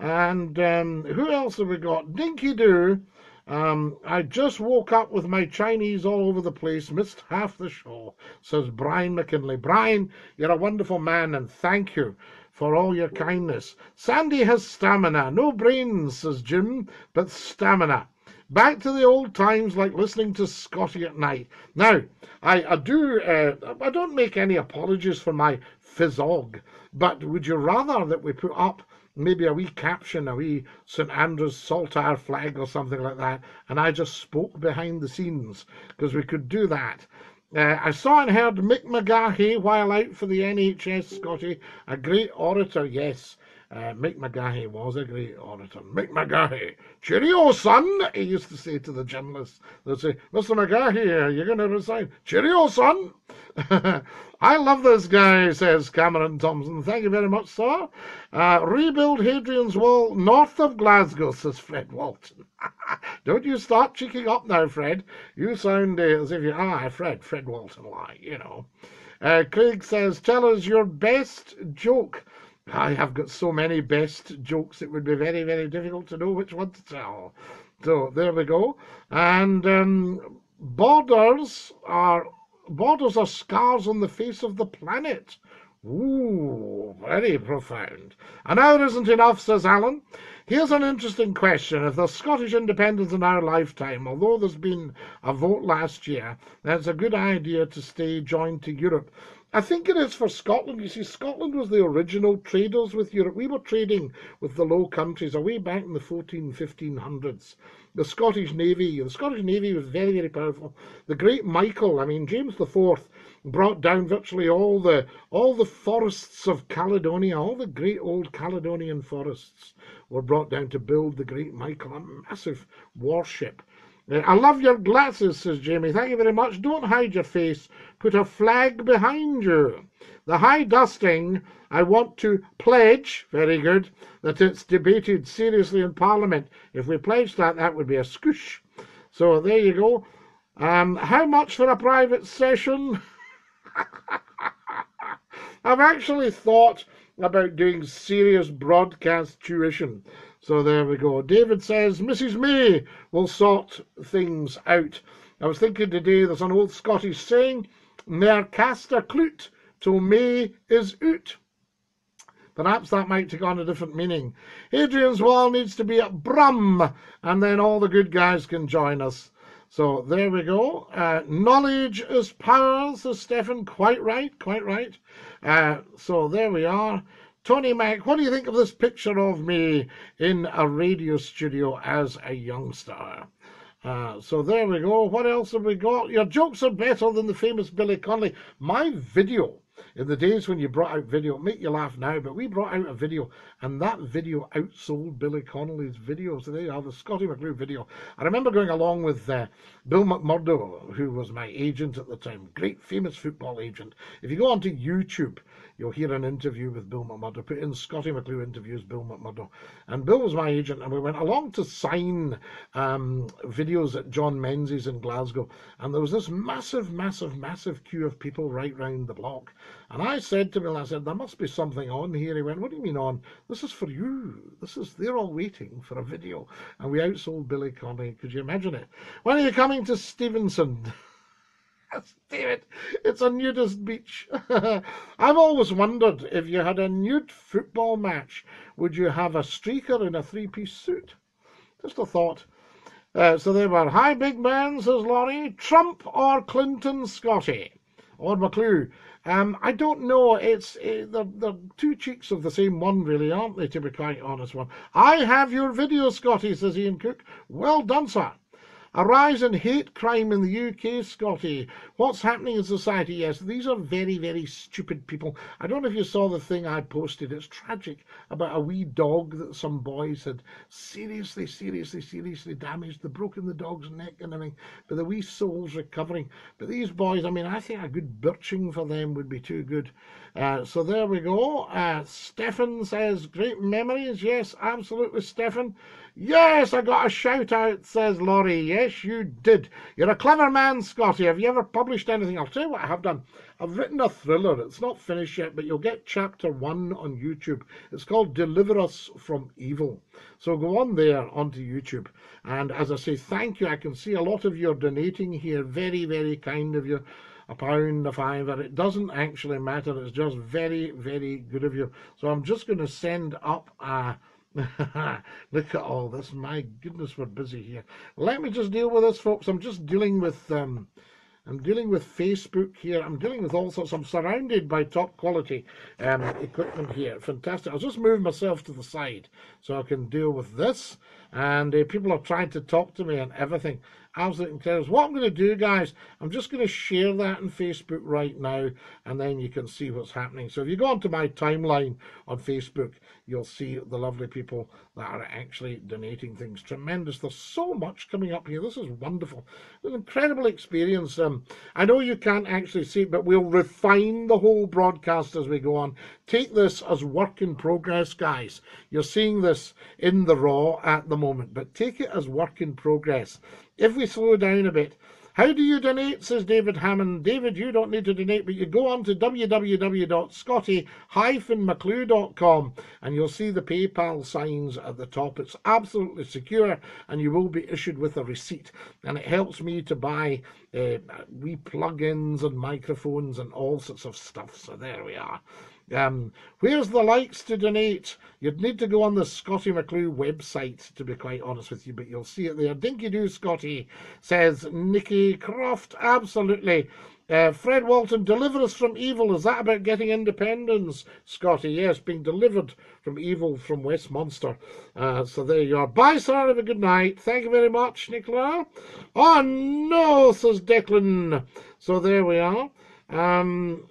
And um, who else have we got? Dinky Doo. Um, I just woke up with my Chinese all over the place, missed half the show, says Brian McKinley. Brian, you're a wonderful man, and thank you for all your kindness. Sandy has stamina. No brains, says Jim, but stamina. Back to the old times, like listening to Scottie at night. Now, I, I do, uh, I don't make any apologies for my physiog, but would you rather that we put up maybe a wee caption, a wee Saint Andrew's Saltire flag or something like that, and I just spoke behind the scenes, because we could do that. Uh, I saw and heard Mick McGahey while out for the N H S, Scotty, a great orator, yes. Uh, Mick McGahey was a great orator. Mick McGahey, cheerio, son, he used to say to the journalists. They'd say, Mister McGahey, you're going to resign. Cheerio, son. I love this guy, says Cameron Thompson. Thank you very much, sir. Uh, rebuild Hadrian's Wall north of Glasgow, says Fred Walton. Don't you start cheeking up now, Fred. You sound uh, as if you are Fred, Fred Walton, like, you know. Uh, Craig says, tell us your best joke. I have got so many best jokes, it would be very, very difficult to know which one to tell. So, there we go. And um, borders are borders are scars on the face of the planet. Ooh, very profound. An hour isn't enough, says Alan. Here's an interesting question. If there's Scottish independence in our lifetime, although there's been a vote last year, then it's a good idea to stay joined to Europe. I think it is for Scotland. You see, Scotland was the original traders with Europe. We were trading with the Low Countries away back in the fourteen, fifteen hundreds. The Scottish Navy, the Scottish Navy was very, very powerful. The Great Michael, I mean, James the Fourth brought down virtually all the, all the forests of Caledonia, all the great old Caledonian forests were brought down to build the Great Michael, a massive warship. I love your glasses, says Jamie. Thank you very much. Don't hide your face. Put a flag behind you. The high dusting, I want to pledge, very good, that it's debated seriously in Parliament. If we pledged that, that would be a scoosh. So there you go. Um, how much for a private session? I've actually thought about doing serious broadcast tuition. So there we go. David says, Missus May will sort things out. I was thinking today, there's an old Scottish saying, Nair caster cloot till May is out. Perhaps that might take on a different meaning. Hadrian's Wall needs to be at Brum, and then all the good guys can join us. So there we go. Uh, knowledge is power, says Stephen. Quite right, quite right. Uh, so there we are. Tony Mack, what do you think of this picture of me in a radio studio as a youngster? Uh, so there we go. What else have we got? Your jokes are better than the famous Billy Connolly. My video, in the days when you brought out video, make you laugh now, but we brought out a video, and that video outsold Billy Connolly's video. So there you are, the Scottie McClure video. I remember going along with uh, Bill McMurdo, who was my agent at the time, great famous football agent. If you go onto YouTube, you'll hear an interview with Bill McMurdo. Put in Scottie McClure interviews Bill McMurdo. And Bill was my agent, and we went along to sign um, videos at John Menzies in Glasgow. And there was this massive, massive, massive queue of people right round the block. And I said to Bill, I said, there must be something on here. He went, what do you mean on? This is for you. This is, they're all waiting for a video. And we outsold Billy Connolly. Could you imagine it? When are you coming to Stevenson? David, it's a nudist beach. I've always wondered, if you had a nude football match, would you have a streaker in a three-piece suit? Just a thought. Uh, so they were, hi, big man, says Laurie. Trump or Clinton, Scottie? Or McClure? Um, I don't know. It's uh, they're, they're two cheeks of the same one, really, aren't they, to be quite honest one. I have your video, Scottie, says Ian Cook. Well done, sir. A rise in hate crime in the U K, Scottie. What's happening in society? Yes, these are very, very stupid people. I don't know if you saw the thing I posted. It's tragic about a wee dog that some boys had seriously, seriously, seriously damaged. They'd broken the dog's neck and everything, but the wee soul's recovering. But these boys, I mean, I think a good birching for them would be too good. Uh, so there we go. Uh, Stefan says, great memories. Yes, absolutely, Stefan. Yes, I got a shout out, says Laurie. Yes, you did. You're a clever man, Scottie. Have you ever published anything? I'll tell you what I have done. I've written a thriller. It's not finished yet, but you'll get chapter one on YouTube. It's called Deliver Us from Evil. So go on there, onto YouTube. And as I say, thank you. I can see a lot of you are donating here. Very, very kind of you. A pound, a fiver, it doesn't actually matter. It's just very, very good of you. So I'm just going to send up a... Look at all this. My goodness, we're busy here. Let me just deal with this, folks. I'm just dealing with um I'm dealing with Facebook here. I'm dealing with all sorts. I'm surrounded by top quality um equipment here. Fantastic. I'll just move myself to the side so I can deal with this. And uh, people are trying to talk to me and everything. Absolutely incredible. What I'm going to do, guys, I'm just going to share that on Facebook right now, and then you can see what's happening. So if you go onto my timeline on Facebook, you'll see the lovely people that are actually donating things. Tremendous. There's so much coming up here. This is wonderful. It's an incredible experience. Um, I know you can't actually see it, but we'll refine the whole broadcast as we go on. Take this as work in progress, guys. You're seeing this in the raw at the moment, but take it as work in progress. If we slow down a bit, how do you donate, says David Hammond. David, you don't need to donate, but you go on to w w w dot scottie dash mcclure dot com and you'll see the PayPal signs at the top. It's absolutely secure and you will be issued with a receipt. And it helps me to buy uh, wee plugins and microphones and all sorts of stuff. So there we are. Um, where's the likes to donate? You'd need to go on the Scottie McClure website, to be quite honest with you, but you'll see it there. Dinky do, Scottie, says Nikki Croft. Absolutely. Uh, Fred Walton, deliver us from evil. Is that about getting independence, Scottie? Yes, being delivered from evil from Westminster. Uh, so there you are. Bye, sir. Have a good night. Thank you very much, Nicola. Oh, no, says Declan. So there we are. Um...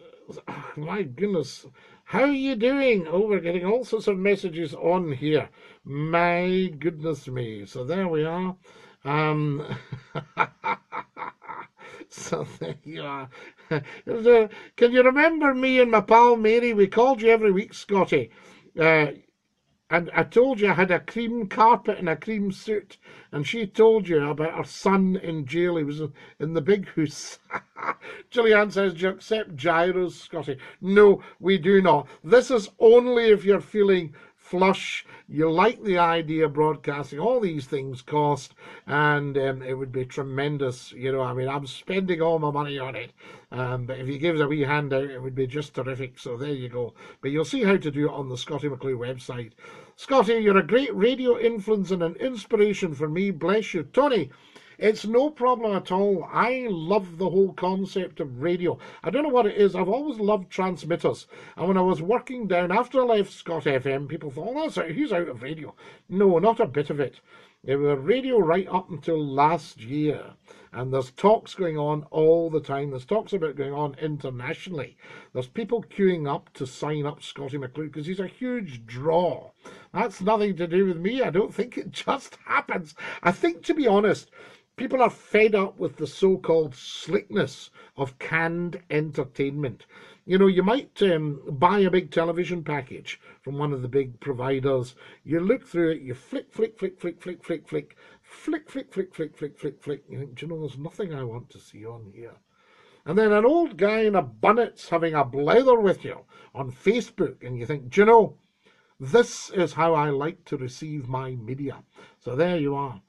Oh, my goodness, how are you doing? Oh, we're getting all sorts of messages on here. My goodness me. So there we are. Um, so there you are. Can you remember me and my pal Mary? We called you every week, Scottie. Uh, and I told you I had a cream carpet and a cream suit. And she told you about her son in jail. He was in the big house. Gillian says, do you accept gyros, Scottie? No, we do not. This is only if you're feeling flush, you like the idea of broadcasting. All these things cost, and um, it would be tremendous. You know, I mean, I'm spending all my money on it. Um, but if you give us a wee handout, it would be just terrific. So there you go. But you'll see how to do it on the Scottie McClure website. Scottie, you're a great radio influence and an inspiration for me. Bless you. Tony, it's no problem at all. I love the whole concept of radio. I don't know what it is. I've always loved transmitters. And when I was working down, after I left Scot F M, people thought, oh, that's, he's out of radio. No, not a bit of it. It was a radio right up until last year. And there's talks going on all the time. There's talks about going on internationally. There's people queuing up to sign up Scottie McClure because he's a huge draw. That's nothing to do with me. I don't think it just happens. I think, to be honest, people are fed up with the so-called slickness of canned entertainment. You know, you might um, buy a big television package from one of the big providers. You look through it, you flick, flick, flick, flick, flick, flick, flick. Flick, flick, flick, flick, flick, flick, flick. You think, do you know, there's nothing I want to see on here. And then an old guy in a bunnet's having a blether with you on Facebook, and you think, do you know, this is how I like to receive my media. So there you are.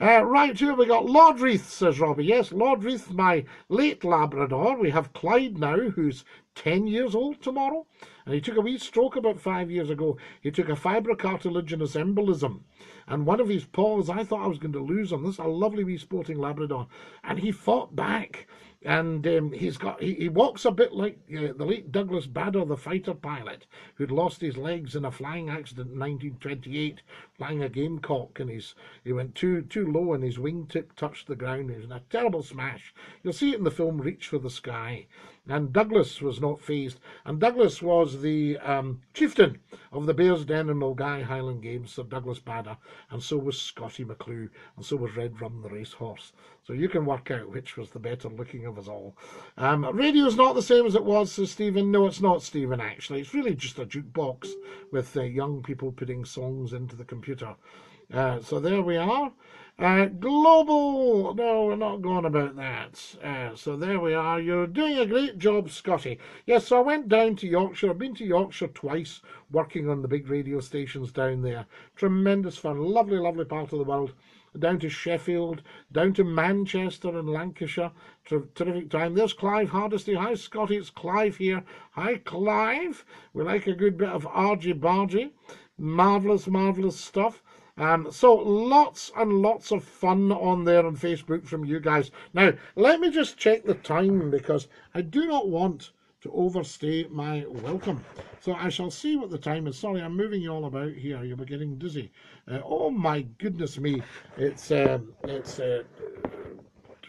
Uh, right, here we got Lord Reith, says Robbie. Yes, Lord Reith, my late Labrador. We have Clyde now, who's ten years old tomorrow. And he took a wee stroke about five years ago. He took a fibrocartilaginous embolism. And one of his paws, I thought I was going to lose him. This is a lovely wee sporting Labrador. And he fought back. And um, he's got, he, he walks a bit like uh, the late Douglas Bader, the fighter pilot, who'd lost his legs in a flying accident in nineteen twenty-eight, flying a gamecock, and he's, he went too too low and his wingtip touched the ground. It was a terrible smash. You'll see it in the film Reach for the Sky. And Douglas was not phased. And Douglas was the um, chieftain of the Bears Den and Olgay Highland Games, Sir Douglas Bader, and so was Scottie McClure, and so was Red Rum, the racehorse. So you can work out which was the better looking of us all. Um, radio's not the same as it was, says Stephen. No, it's not, Stephen, actually. It's really just a jukebox with uh, young people putting songs into the computer. Uh, so there we are. Uh, global, no, we're not going about that. Uh, so there we are. You're doing a great job, Scottie. Yes, so I went down to Yorkshire. I've been to Yorkshire twice, working on the big radio stations down there. Tremendous fun. Lovely, lovely part of the world. Down to Sheffield, down to Manchester and Lancashire. Ter terrific time. There's Clive Hardesty. Hi, Scottie. It's Clive here. Hi, Clive. We like a good bit of argy-bargy. Marvellous, marvellous stuff. Um, so lots and lots of fun on there on Facebook from you guys. Now, let me just check the time because I do not want to overstay my welcome. So I shall see what the time is. Sorry, I'm moving you all about here. You'll be getting dizzy. Uh, oh my goodness me. It's, um, it's uh,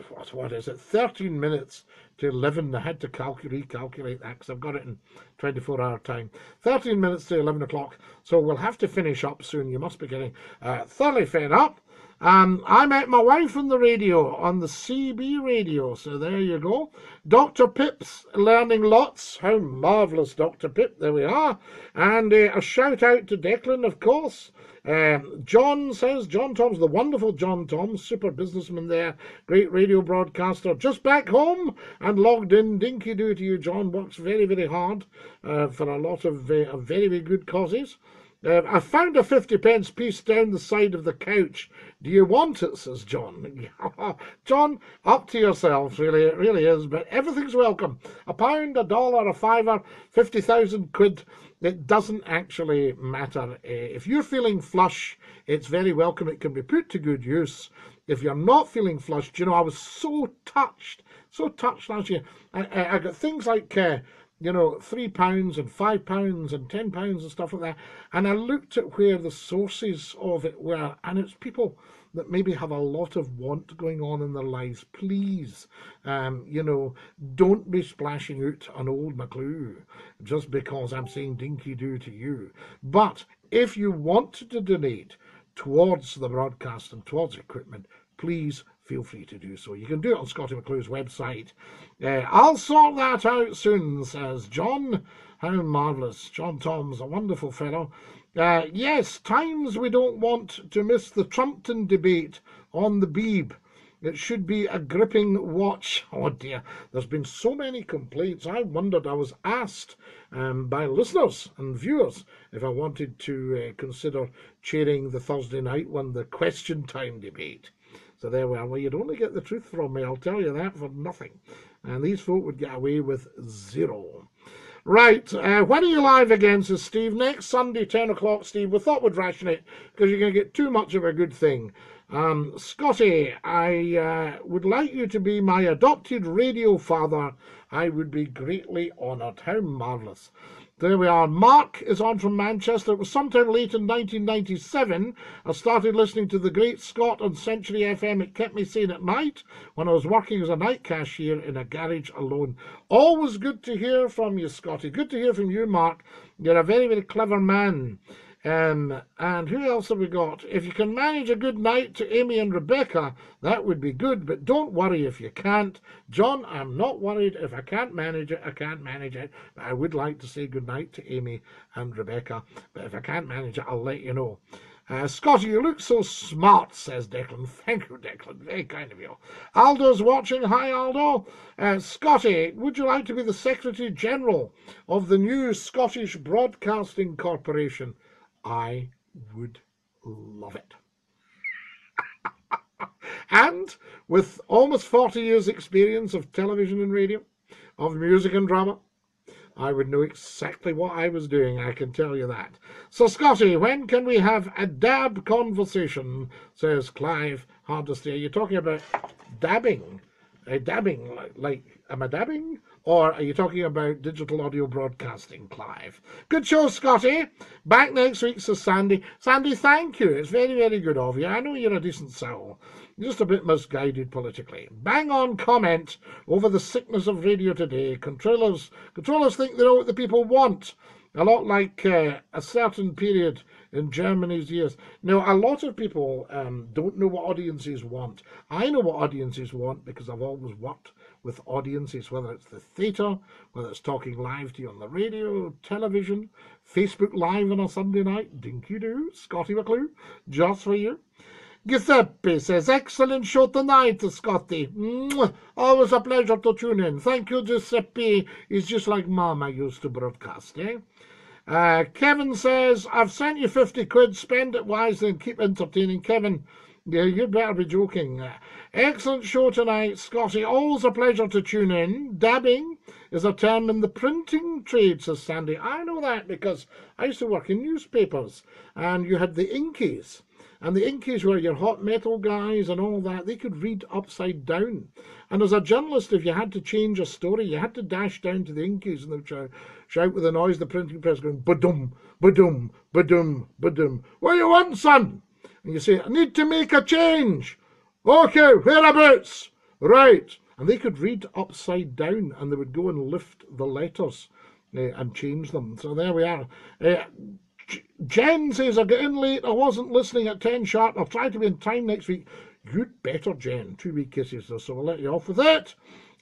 what, what is it? thirteen minutes to eleven. I had to calculate, recalculate that because I've got it in twenty-four hour time. thirteen minutes to eleven o'clock. So we'll have to finish up soon. You must be getting uh, thoroughly fed up. Um, I met my wife on the radio, on the C B radio, so there you go. Doctor Pip's learning lots. How marvellous, Doctor Pip. There we are. And uh, a shout out to Declan, of course. Um, John says, John Toms, the wonderful John Toms, super businessman there, great radio broadcaster, just back home and logged in. Dinky do to you, John. Works very, very hard uh, for a lot of, uh, of very, very good causes. Uh, I found a fifty pence piece down the side of the couch. Do you want it, says John? John, up to yourselves, really, it really is, but everything's welcome. A pound, a dollar, a fiver, fifty thousand quid, it doesn't actually matter. Uh, if you're feeling flush, it's very welcome. It can be put to good use. If you're not feeling flush, you know, I was so touched, so touched last year. I, I, I got things like... Uh, you know, three pounds and five pounds and ten pounds and stuff like that. And I looked at where the sources of it were, and it's people that maybe have a lot of want going on in their lives. Please, um, you know, don't be splashing out an old McClure just because I'm saying dinky-do to you. But if you want to donate towards the broadcast and towards equipment, please feel free to do so. You can do it on Scottie McClure's website. Uh, I'll sort that out soon, says John. How marvellous. John Tom's a wonderful fellow. Uh, yes, times we don't want to miss the Trumpton debate on the Beeb. It should be a gripping watch. Oh dear, there's been so many complaints. I wondered, I was asked um, by listeners and viewers if I wanted to uh, consider chairing the Thursday night one, the Question Time debate. So there we are. Well, you'd only get the truth from me, I'll tell you that for nothing. And these folk would get away with zero. Right, uh, when are you live again, says Steve? Next Sunday, ten o'clock, Steve. We thought we'd ration it because you're going to get too much of a good thing. Um, Scottie, I uh, would like you to be my adopted radio father. I would be greatly honoured. How marvellous. There we are. Mark is on from Manchester. It was sometime late in nineteen ninety-seven. I started listening to The Great Scot on Century F M. It kept me sane at night when I was working as a night cashier in a garage alone. Always good to hear from you, Scotty. Good to hear from you, Mark. You're a very, very clever man. Um, and who else have we got? If you can manage a good night to Amy and Rebecca, that would be good, but don't worry if you can't. John, I'm not worried. If I can't manage it, I can't manage it. But I would like to say good night to Amy and Rebecca, but if I can't manage it, I'll let you know. Uh, Scotty, you look so smart, says Declan. Thank you, Declan. Very kind of you. Aldo's watching. Hi, Aldo. Uh, Scotty, would you like to be the Secretary-General of the new Scottish Broadcasting Corporation? I would love it. And with almost forty years experience of television and radio, of music and drama, I would know exactly what I was doing, I can tell you that. So Scotty, when can we have a dab conversation, says Clive Hardesty. Are you talking about dabbing? A dabbing, like, like am I dabbing? Or are you talking about digital audio broadcasting, Clive? Good show, Scotty. Back next week, says Sandy. Sandy, thank you. It's very, very good of you. I know you're a decent soul. Just a bit misguided politically. Bang on comment over the sickness of radio today. Controllers, controllers think they know what the people want. A lot like uh, a certain period in Germany's years. Now, a lot of people um, don't know what audiences want. I know what audiences want because I've always worked with audiences, whether it's the theatre, whether it's talking live to you on the radio, television, Facebook Live on a Sunday night. Dinky-doo, Scotty McClure, just for you. Giuseppe says, excellent show tonight, Scotty. Mwah. Always a pleasure to tune in. Thank you, Giuseppe. It's just like Mama used to broadcast, eh? Uh, Kevin says, I've sent you fifty quid. Spend it wisely and keep entertaining. Kevin, yeah, you'd better be joking. Uh, excellent show tonight, Scotty. Always a pleasure to tune in. Dabbing is a term in the printing trade, says Sandy. I know that because I used to work in newspapers and you had the inkies. And the inkies were your hot metal guys and all that. They could read upside down. And as a journalist, if you had to change a story, you had to dash down to the inkies and they would shout, shout with a noise, the printing press going, ba-dum, ba-dum, ba-dum, ba-dum. What do you want, son? And you say, I need to make a change. Okay, whereabouts? Right. And they could read upside down and they would go and lift the letters uh, and change them. So there we are. Uh, Jen says, I got in late, I wasn't listening at ten sharp, I'll try to be in time next week. You'd better, Jen. Two wee kisses, so I'll let you off with that.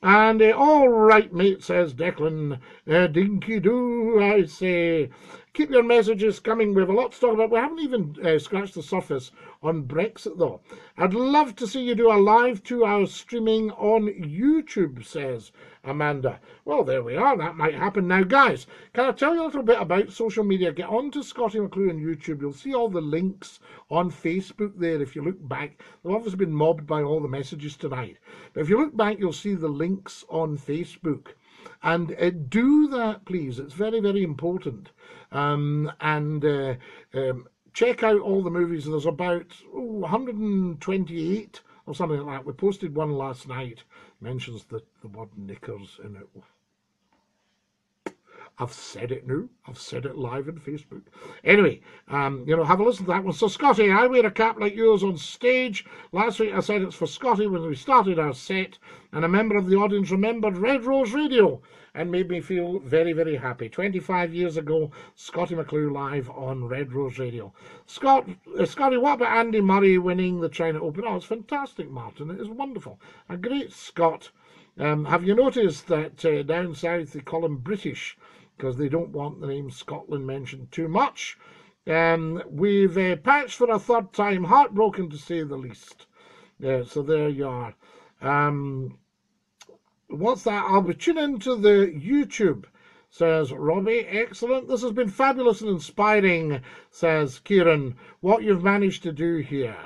And uh, all right, mate, says Declan. Uh, Dinky-doo, I say. Keep your messages coming. We have a lot to talk about. We haven't even uh, scratched the surface on Brexit, though. I'd love to see you do a live two-hour streaming on YouTube, says Amanda. Well, there we are. That might happen. Now, guys, can I tell you a little bit about social media? Get on to Scottie McClure on YouTube. You'll see all the links on Facebook there. If you look back, they've obviously been mobbed by all the messages tonight. But if you look back, you'll see the links on Facebook. And uh, do that, please. It's very, very important. Um, and uh, um, check out all the movies. There's about oh, one hundred twenty-eight or something like that. We posted one last night. Mentions the, the word knickers in it. I've said it now. I've said it live on Facebook. Anyway, um, you know, have a listen to that one. So, Scotty, I wear a cap like yours on stage. Last week I said it's for Scotty when we started our set, and a member of the audience remembered Red Rose Radio and made me feel very, very happy. twenty-five years ago, Scottie McClure live on Red Rose Radio. Scott, uh, Scottie, what about Andy Murray winning the China Open? Oh, it's fantastic, Martin. It is wonderful. A great Scot. Um, have you noticed that uh, down south they call him British because they don't want the name Scotland mentioned too much? Um, we've uh, patched for a third time. Heartbroken, to say the least. Yeah, so there you are. Um... What's that? I'll be tuning into the YouTube, says Robbie. Excellent. This has been fabulous and inspiring, says Kieran. What you've managed to do here.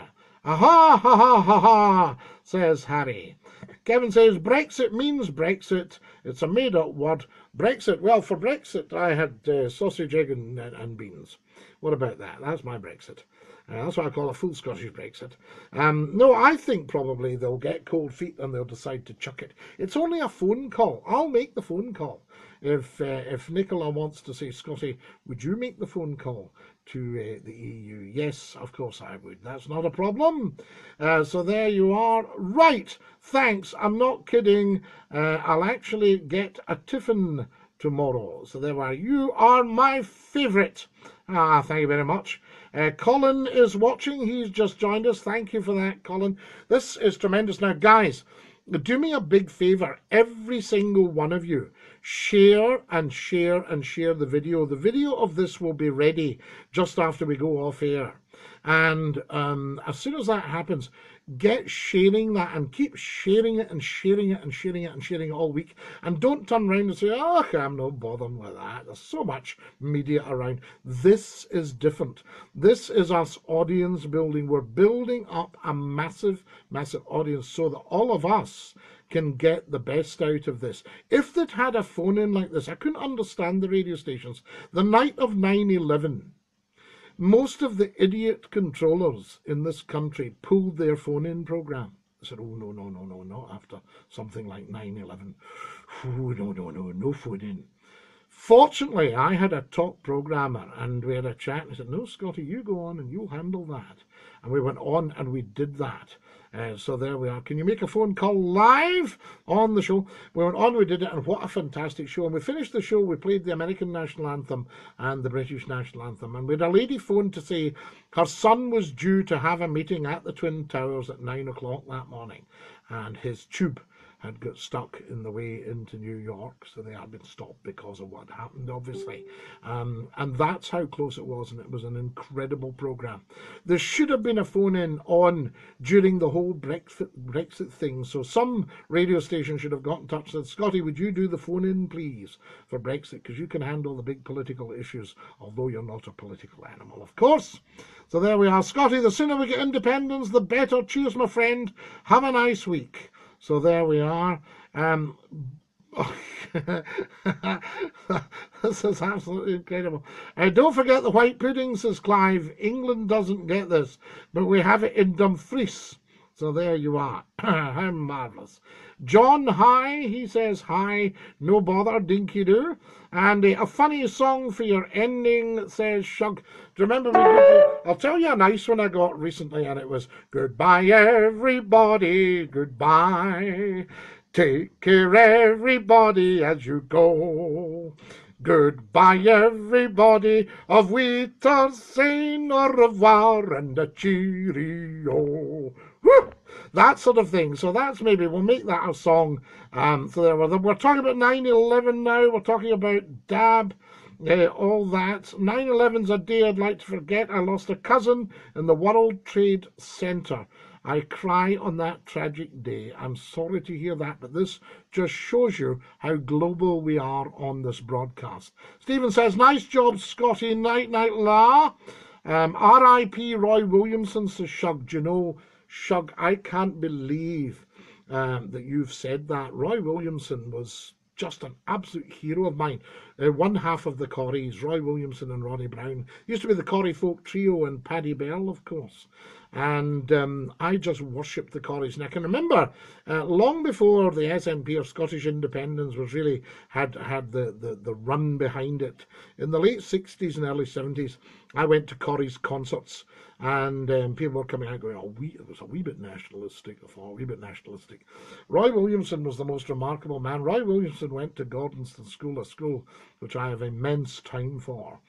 Aha, ha, ha, ha, ha, says Harry. Kevin says, Brexit means Brexit. It's a made-up word. Brexit. Well, for Brexit, I had uh, sausage, egg and, and beans. What about that? That's my Brexit. Uh, that's what I call a full Scottish Brexit. Um, no, I think probably they'll get cold feet and they'll decide to chuck it. It's only a phone call. I'll make the phone call. If uh, if Nicola wants to say, Scotty, would you make the phone call to uh, the E U? Yes, of course I would. That's not a problem. Uh, so there you are. Right. Thanks. I'm not kidding. Uh, I'll actually get a tiffin tomorrow. So there we are. You are my favourite. Ah, thank you very much. Uh, Colin is watching. He's just joined us. Thank you for that, Colin. This is tremendous. Now, guys, do me a big favour. Every single one of you, share and share and share the video. The video of this will be ready just after we go off air. And um, as soon as that happens, get sharing that and keep sharing it and sharing it and sharing it and sharing it all week. And don't turn around and say, oh, I'm not bothering with that. There's so much media around. This is different. This is us audience building. We're building up a massive, massive audience so that all of us can get the best out of this. If they'd had a phone-in like this, I couldn't understand the radio stations. The night of nine eleven. Most of the idiot controllers in this country pulled their phone-in program. They said, oh, no, no, no, no, not after something like nine eleven. Oh, no, no, no, no phone-in. Fortunately, I had a top programmer, and we had a chat. He said, no, Scotty, you go on and you'll handle that. And we went on and we did that. Uh, so there we are. Can you make a phone call live on the show? We went on, we did it, and what a fantastic show. And we finished the show, we played the American National Anthem and the British National Anthem. And we had a lady phone to say her son was due to have a meeting at the Twin Towers at nine o'clock that morning. And his tube had got stuck in the way into New York. So they had been stopped because of what happened, obviously. Um, and that's how close it was. And it was an incredible programme. There should have been a phone-in on during the whole Brexit, Brexit thing. So some radio station should have got in touch and said, Scotty, would you do the phone-in, please, for Brexit? Because you can handle the big political issues, although you're not a political animal, of course. So there we are. Scotty, the sooner we get independence, the better. Cheers, my friend. Have a nice week. So there we are. Um, this is absolutely incredible. Uh, don't forget the white pudding, says Clive. England doesn't get this, but we have it in Dumfries. So there you are. How marvellous. John, hi. He says, hi. No bother, dinky-doo. And uh, a funny song for your ending, says Shug. Do you remember we did the, I'll tell you a nice one I got recently, and it was, goodbye everybody, goodbye. Take care everybody as you go. Goodbye everybody, of Wheater saying au revoir and a cheerio. Woo! That sort of thing. So that's maybe, we'll make that a song. Um, so there we're, we're talking about nine eleven now. We're talking about D A B, uh, all that. nine eleven's a day I'd like to forget. I lost a cousin in the World Trade Center. I cry on that tragic day. I'm sorry to hear that, but this just shows you how global we are on this broadcast. Stephen says, nice job, Scotty. Night, night, la. Um, R I P Roy Williamson, says Shug. Do you know, Shug, I can't believe um, that you've said that. Roy Williamson was just an absolute hero of mine. Uh, one half of the Corries, Roy Williamson and Ronnie Brown. Used to be the Corrie folk trio and Paddy Bell, of course. And um, I just worshipped the Corries. And I can remember uh, long before the S N P or Scottish independence was really had, had the, the, the run behind it. In the late sixties and early seventies, I went to Corries concerts. And um, people were coming out going, oh, we, it was a wee bit nationalistic, I thought, a wee bit nationalistic. Roy Williamson was the most remarkable man. Roy Williamson went to Gordonston School, a school which I have immense time for.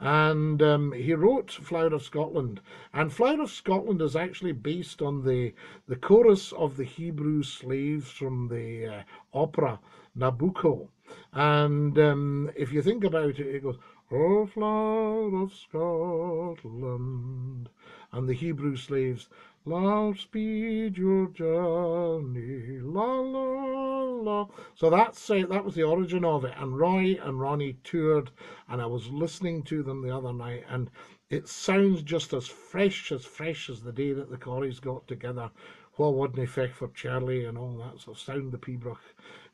And um, he wrote Flower of Scotland. And Flower of Scotland is actually based on the, the chorus of the Hebrew slaves from the uh, opera Nabucco. And um, if you think about it, it goes, oh, Flower of Scotland, and the Hebrew slaves, love speed your journey, la la la. So that's uh, that was the origin of it. And Roy and Ronnie toured, and I was listening to them the other night, and it sounds just as fresh as fresh as the day that the Corries got together. What wouldn't effect for Charlie and all that sort of sound, the Pibroch,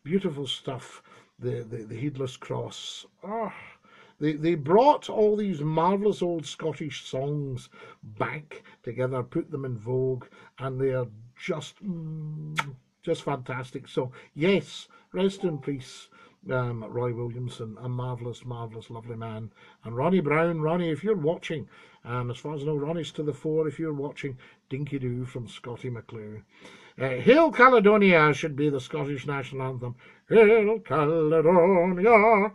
beautiful stuff. The the, the Heedless Cross. Oh. They, they brought all these marvellous old Scottish songs back together, put them in vogue, and they are just, mm, just fantastic. So, yes, rest in peace, um, Roy Williamson, a marvellous, marvellous, lovely man. And Ronnie Brown, Ronnie, if you're watching, um, as far as I know, Ronnie's to the fore if you're watching, Dinky Doo from Scottie McClure. Uh, Hail Caledonia should be the Scottish national anthem. Hail Caledonia.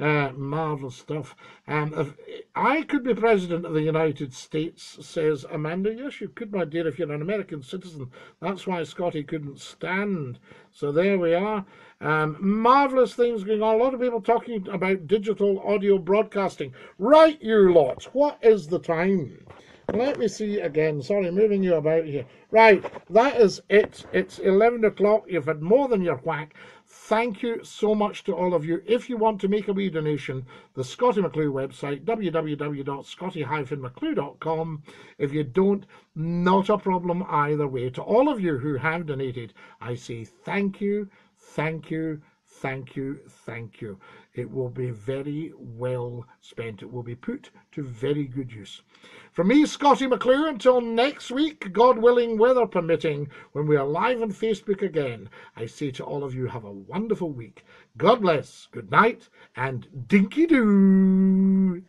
Uh, marvellous stuff. Um, if I could be president of the United States, says Amanda. Yes, you could, my dear, if you're an American citizen. That's why Scotty couldn't stand. So there we are. Um, marvellous things going on. A lot of people talking about digital audio broadcasting. Right, you lot. What is the time? Let me see again. Sorry, moving you about here. Right, that is it. It's eleven o'clock. You've had more than your whack. Thank you so much to all of you. If you want to make a wee donation, the Scottie McClure website, w w w dot scottie dash mcclure dot com. If you don't, not a problem either way. To all of you who have donated, I say thank you, thank you, thank you, thank you. It will be very well spent. It will be put to very good use. From me, Scottie McClure, until next week, God willing, weather permitting, when we are live on Facebook again, I say to all of you, have a wonderful week. God bless, good night, and dinky-doo.